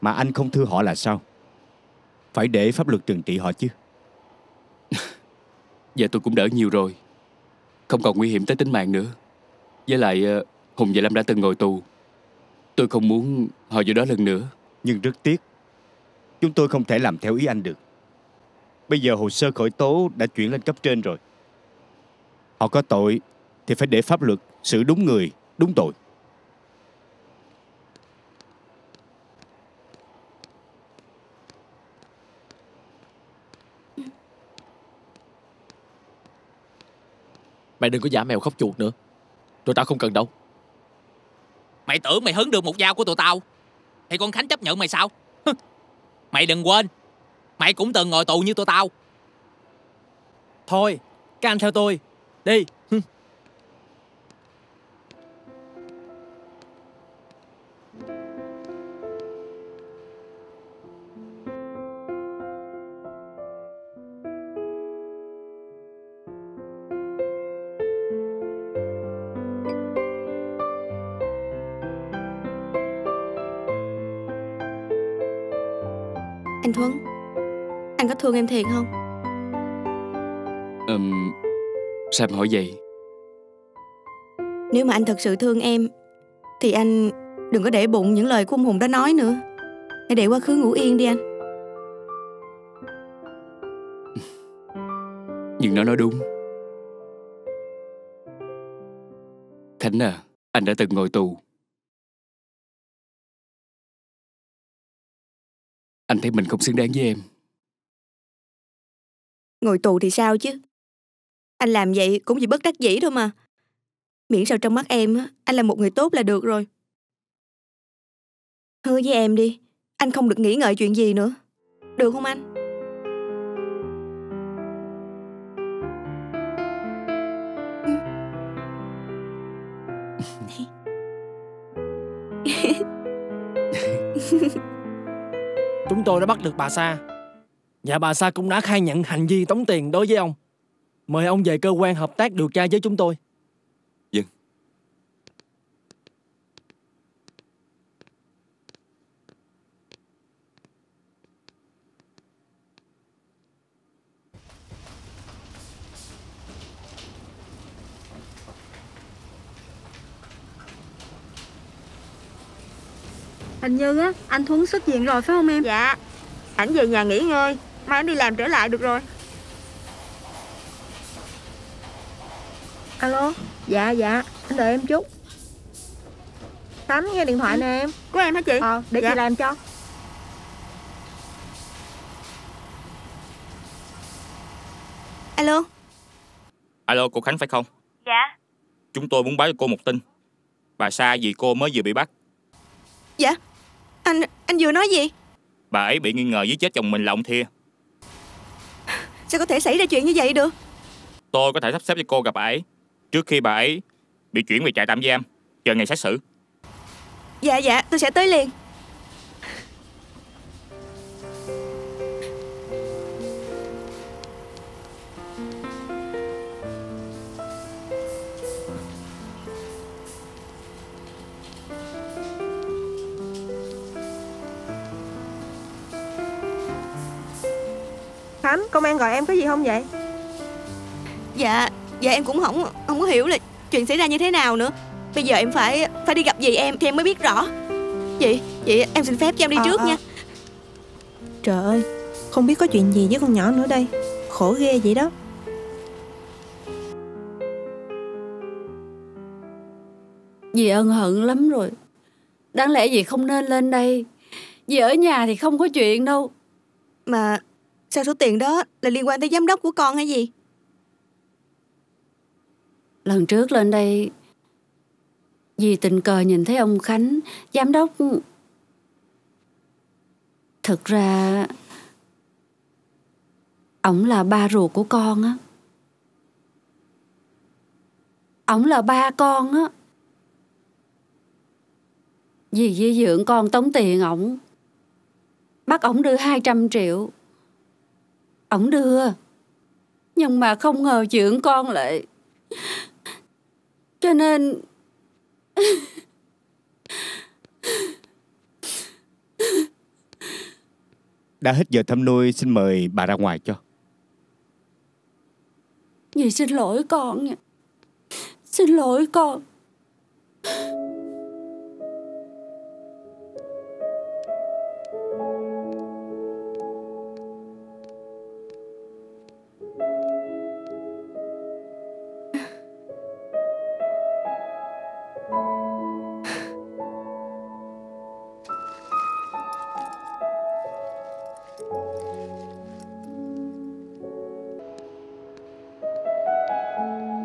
mà anh không thưa họ là sao? Phải để pháp luật trừng trị họ chứ. Giờ tôi cũng đỡ nhiều rồi, không còn nguy hiểm tới tính mạng nữa. Với lại Hùng và Lâm đã từng ngồi tù, tôi không muốn họ vô đó lần nữa. Nhưng rất tiếc, chúng tôi không thể làm theo ý anh được. Bây giờ hồ sơ khởi tố đã chuyển lên cấp trên rồi. Họ có tội thì phải để pháp luật xử đúng người, đúng tội. Mày đừng có giả mèo khóc chuột nữa. Tụi tao không cần đâu. Mày tưởng mày hứng được một dao của tụi tao thì con Khánh chấp nhận mày sao? Mày đừng quên, mày cũng từng ngồi tù như tụi tao. Thôi, các anh theo tôi đi. Anh Thuấn, anh có thương em thiệt không? Sao em hỏi vậy? Nếu mà anh thật sự thương em thì anh đừng có để bụng những lời của ông Hùng đã nói nữa. Hãy để quá khứ ngủ yên đi anh. Nhưng nó nói đúng. Khánh à, anh đã từng ngồi tù. Anh thấy mình không xứng đáng với em. Ngồi tù thì sao chứ? Anh làm vậy cũng vì bất đắc dĩ thôi mà. Miễn sao trong mắt em, anh là một người tốt là được rồi. Hứa với em đi, anh không được nghĩ ngợi chuyện gì nữa. Được không anh? Chúng tôi đã bắt được bà Sa. Và bà Sa cũng đã khai nhận hành vi tống tiền đối với ông. Mời ông về cơ quan hợp tác điều tra với chúng tôi. Vâng. Hình như á, anh Thuấn xuất viện rồi phải không em? Dạ. Ảnh về nhà nghỉ ngơi, mai anh đi làm trở lại được rồi. Alo. Dạ dạ, anh đợi em chút. Thắm nghe điện thoại nè em. Của em hả chị? Để chị làm cho. Alo. Alo, cô Khánh phải không? Dạ. Chúng tôi muốn báo cho cô một tin. Bà Sa vì cô mới vừa bị bắt. Dạ. Anh vừa nói gì? Bà ấy bị nghi ngờ giết chết chồng mình là ông Thia. Sao có thể xảy ra chuyện như vậy được? Tôi có thể sắp xếp cho cô gặp bà ấy trước khi bà ấy bị chuyển về trại tạm giam, chờ ngày xét xử. Dạ dạ, tôi sẽ tới liền. Thắm, công an gọi em có gì không vậy? Dạ, dạ em cũng không có hiểu là chuyện xảy ra như thế nào nữa. Bây giờ em phải đi gặp dì em thì em mới biết rõ. Chị em xin phép cho em đi trước nha. Trời ơi, không biết có chuyện gì với con nhỏ nữa đây. Khổ ghê vậy đó. Dì ân hận lắm rồi. Đáng lẽ dì không nên lên đây. Dì ở nhà thì không có chuyện đâu. Mà sao số tiền đó là liên quan tới giám đốc của con hay gì? Lần trước lên đây, dì tình cờ nhìn thấy ông Khánh, giám đốc. Thực ra, ổng là ba ruột của con á. Ổng là ba con á. Dì dì dưỡng con tống tiền ổng. Bắt ổng đưa 200 triệu. Ổng đưa, nhưng mà không ngờ dưỡng con lại. Cho nên đã hết giờ thăm nuôi, xin mời bà ra ngoài cho. Dì xin lỗi con nha. Xin lỗi con.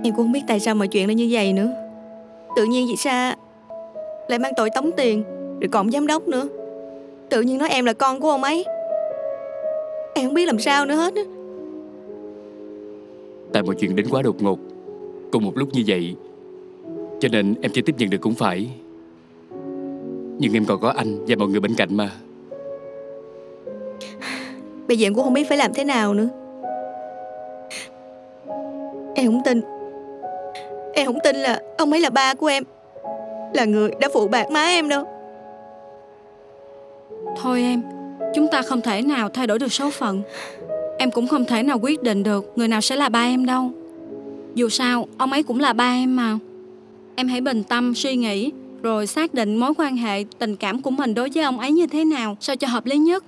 Em cũng không biết tại sao mọi chuyện lại như vậy nữa. Tự nhiên chị Sa lại mang tội tống tiền, rồi còn giám đốc nữa. Tự nhiên nói em là con của ông ấy. Em không biết làm sao nữa hết. Tại mọi chuyện đến quá đột ngột, cùng một lúc như vậy, cho nên em chưa tiếp nhận được cũng phải. Nhưng em còn có anh và mọi người bên cạnh mà. Bây giờ em cũng không biết phải làm thế nào nữa. Em không tin. Em không tin là ông ấy là ba của em, là người đã phụ bạc má em đâu. Thôi em, chúng ta không thể nào thay đổi được số phận. Em cũng không thể nào quyết định được người nào sẽ là ba em đâu. Dù sao, ông ấy cũng là ba em mà. Em hãy bình tâm suy nghĩ, rồi xác định mối quan hệ tình cảm của mình đối với ông ấy như thế nào sao cho hợp lý nhất.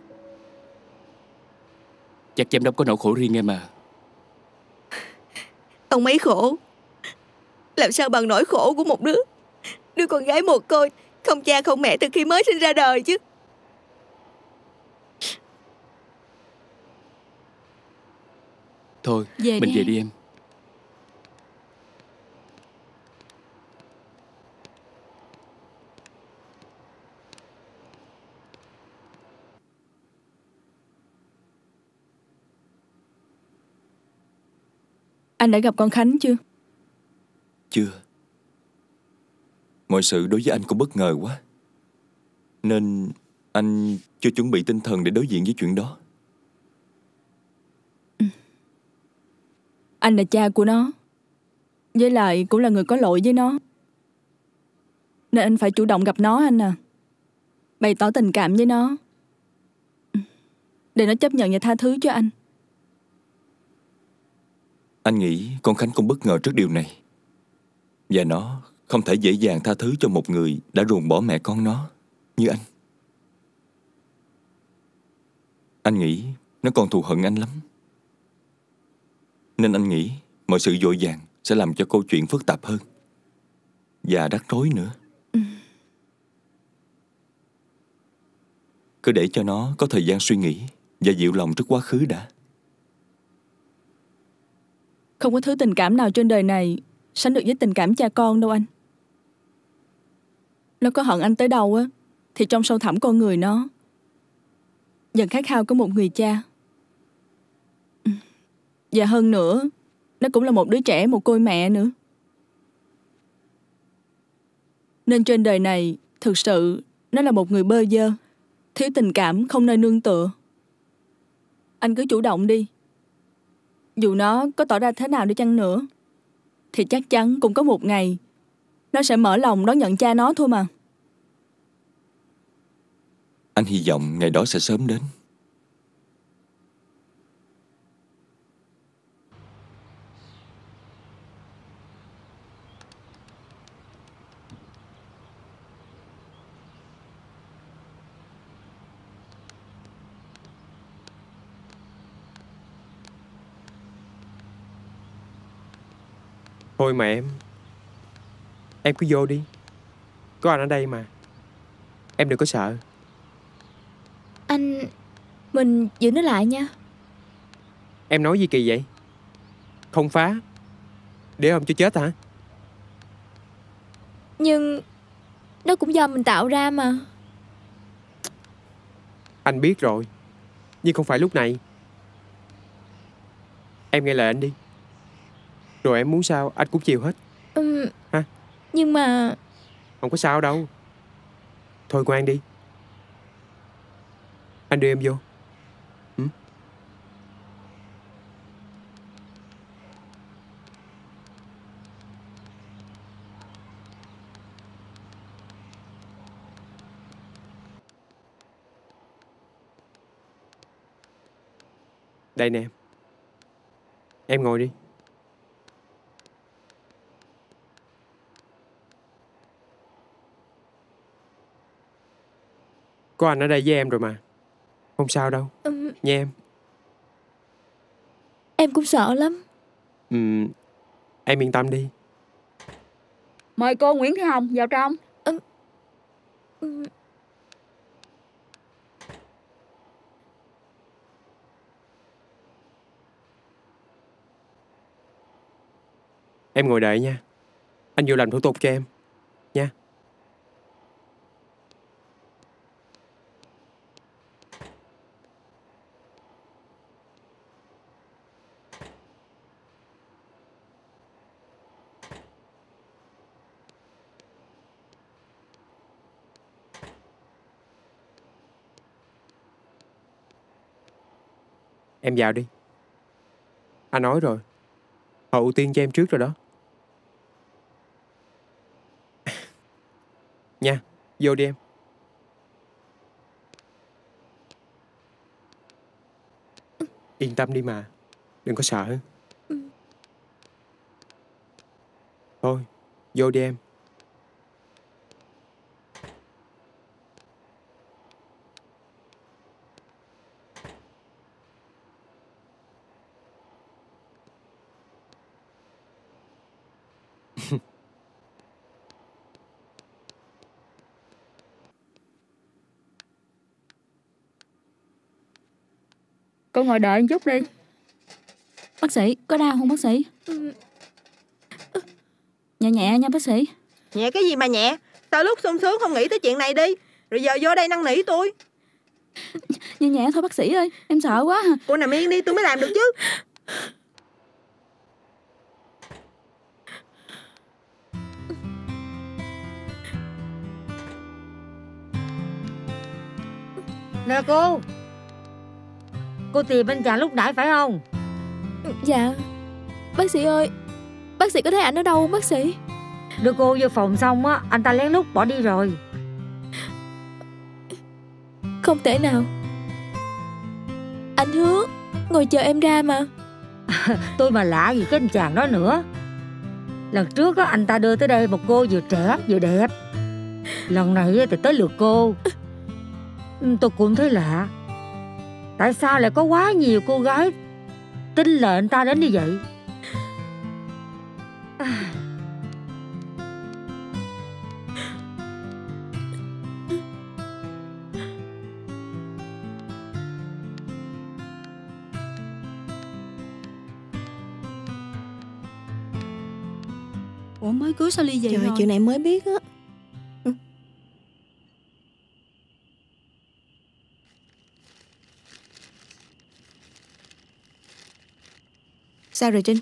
Chắc giám đốc có nỗi khổ riêng em à. Ông ấy khổ làm sao bằng nỗi khổ của một đứa con gái mồ côi, không cha không mẹ từ khi mới sinh ra đời chứ. Thôi về mình đi. Về đi em. Anh đã gặp con Khánh chưa? Chưa. Mọi sự đối với anh cũng bất ngờ quá. nên anh chưa chuẩn bị tinh thần để đối diện với chuyện đó. Anh là cha của nó, với lại cũng là người có lỗi với nó, nên anh phải chủ động gặp nó anh à, bày tỏ tình cảm với nó, để nó chấp nhận và tha thứ cho anh. Anh nghĩ con Khánh cũng bất ngờ trước điều này, và nó không thể dễ dàng tha thứ cho một người đã ruồng bỏ mẹ con nó như anh. Anh nghĩ nó còn thù hận anh lắm, nên anh nghĩ mọi sự vội vàng sẽ làm cho câu chuyện phức tạp hơn và rắc rối nữa. Cứ để cho nó có thời gian suy nghĩ và dịu lòng trước quá khứ đã. Không có thứ tình cảm nào trên đời này sánh được với tình cảm cha con đâu anh. Nó có hận anh tới đâu á, thì trong sâu thẳm con người nó vẫn khát khao có một người cha. Và hơn nữa, nó cũng là một đứa trẻ một côi mẹ nữa. Nên trên đời này, thực sự nó là một người bơ vơ, thiếu tình cảm, không nơi nương tựa. Anh cứ chủ động đi. Dù nó có tỏ ra thế nào đi chăng nữa, thì chắc chắn cũng có một ngày nó sẽ mở lòng đón nhận cha nó thôi mà. Anh hy vọng ngày đó sẽ sớm đến. Thôi mà em cứ vô đi, có anh ở đây mà. Em đừng có sợ. Anh, mình giữ nó lại nha. Em nói gì kỳ vậy? Không phá để ông cho chết hả? Nhưng nó cũng do mình tạo ra mà. Anh biết rồi, nhưng không phải lúc này. Em nghe lời anh đi. Rồi em muốn sao anh cũng chịu hết. Hả? Nhưng mà không có sao đâu. Thôi ngoan đi, anh đưa em vô. Đây nè em. Em ngồi đi. Có anh ở đây với em rồi mà. Không sao đâu nha em. Em cũng sợ lắm. Em yên tâm đi. Mời cô Nguyễn Thị Hồng vào trong. Em ngồi đợi nha. Anh vô làm thủ tục cho em nha. Em vào đi. Anh nói rồi, họ ưu tiên cho em trước rồi đó. Nha, vô đi em. Yên tâm đi mà, đừng có sợ. Thôi, vô đi em. Cô ngồi đợi một chút đi. Bác sĩ, có đau không bác sĩ? Nhẹ nhẹ nha bác sĩ. Nhẹ cái gì mà nhẹ? Tao lúc sung sướng không nghĩ tới chuyện này đi, rồi giờ vô đây năn nỉ tôi. Nhẹ nhẹ thôi bác sĩ ơi, em sợ quá. Cô nằm yên đi, tôi mới làm được chứ. Nè cô tìm anh chàng lúc nãy phải không? Dạ. Bác sĩ ơi, bác sĩ có thấy ảnh ở đâu không bác sĩ? Đưa cô vô phòng xong á, anh ta lén lút bỏ đi rồi. Không thể nào. Anh hứa ngồi chờ em ra mà. Tôi mà lạ gì cái anh chàng đó nữa. Lần trước á, anh ta đưa tới đây một cô vừa trẻ vừa đẹp. Lần này thì tới lượt cô. Tôi cũng thấy lạ. Tại sao lại có quá nhiều cô gái tin lời anh ta đến như vậy? Ủa mới cưới sao ly vậy? Trời, chuyện này mới biết á. Sao rồi Trinh?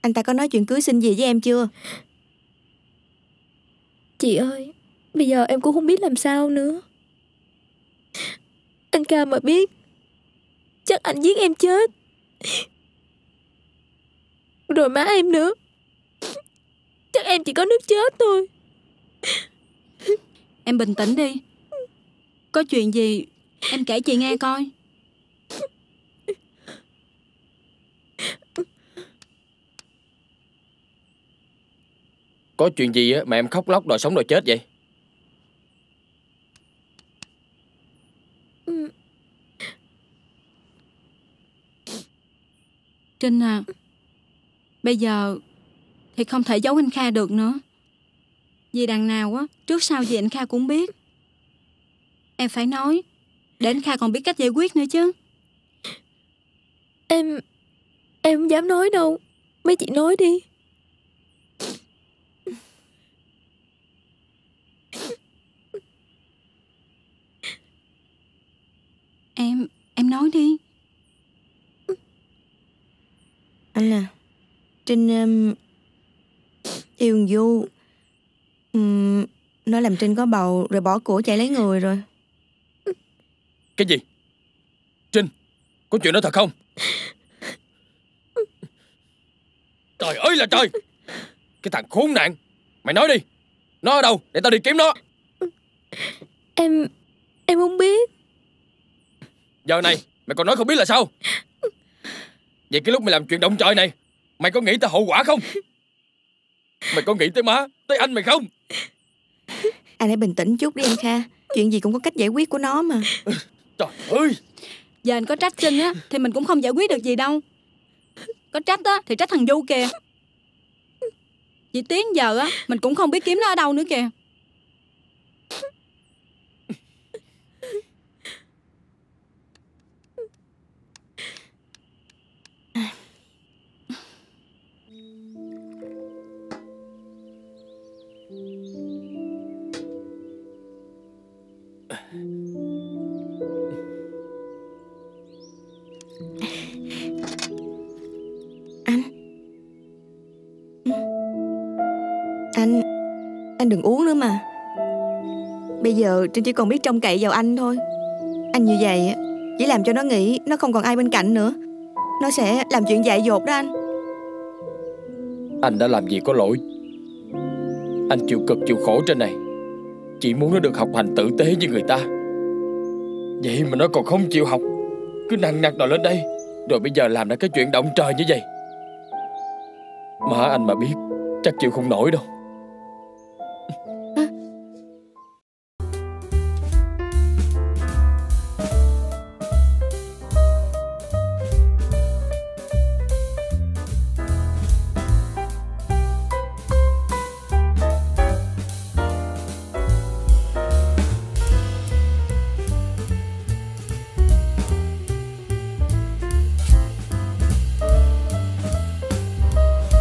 Anh ta có nói chuyện cưới xin gì với em chưa? Chị ơi, bây giờ em cũng không biết làm sao nữa. Anh ca mà biết, chắc anh giết em chết. Rồi má em nữa, chắc em chỉ có nước chết thôi. Em bình tĩnh đi. Có chuyện gì em kể chị nghe coi. Có chuyện gì mà em khóc lóc đòi sống đòi chết vậy? Trinh à, bây giờ thì không thể giấu anh Kha được nữa. Vì đằng nào á, trước sau gì anh Kha cũng biết. Em phải nói để anh Kha còn biết cách giải quyết nữa chứ. Em không dám nói đâu. Mấy chị nói đi. Em nói đi. Anh à, Trinh yêu Du. Nó làm Trinh có bầu rồi bỏ của chạy lấy người rồi. Cái gì? Trinh, có chuyện đó thật không? Trời ơi là trời. Cái thằng khốn nạn. Mày nói đi, nó ở đâu để tao đi kiếm nó. Em không biết. Giờ này mày còn nói không biết là sao? Vậy cái lúc mày làm chuyện động trời này, mày có nghĩ tới hậu quả không? Mày có nghĩ tới má, tới anh mày không? Anh hãy bình tĩnh chút đi anh Kha. Chuyện gì cũng có cách giải quyết của nó mà. Trời ơi. Giờ anh có trách Trinh á thì mình cũng không giải quyết được gì đâu. Có trách á thì trách thằng Du kìa. Vì tiếng giờ á mình cũng không biết kiếm nó ở đâu nữa kìa. Anh đừng uống nữa mà. Bây giờ Trinh chỉ còn biết trông cậy vào anh thôi. Anh như vậy chỉ làm cho nó nghĩ nó không còn ai bên cạnh nữa. Nó sẽ làm chuyện dại dột đó anh. Anh đã làm gì có lỗi. Anh chịu cực chịu khổ trên này, chỉ muốn nó được học hành tử tế với người ta. Vậy mà nó còn không chịu học, cứ nằng nặc đòi lên đây. Rồi bây giờ làm ra cái chuyện động trời như vậy. Má anh mà biết chắc chịu không nổi đâu.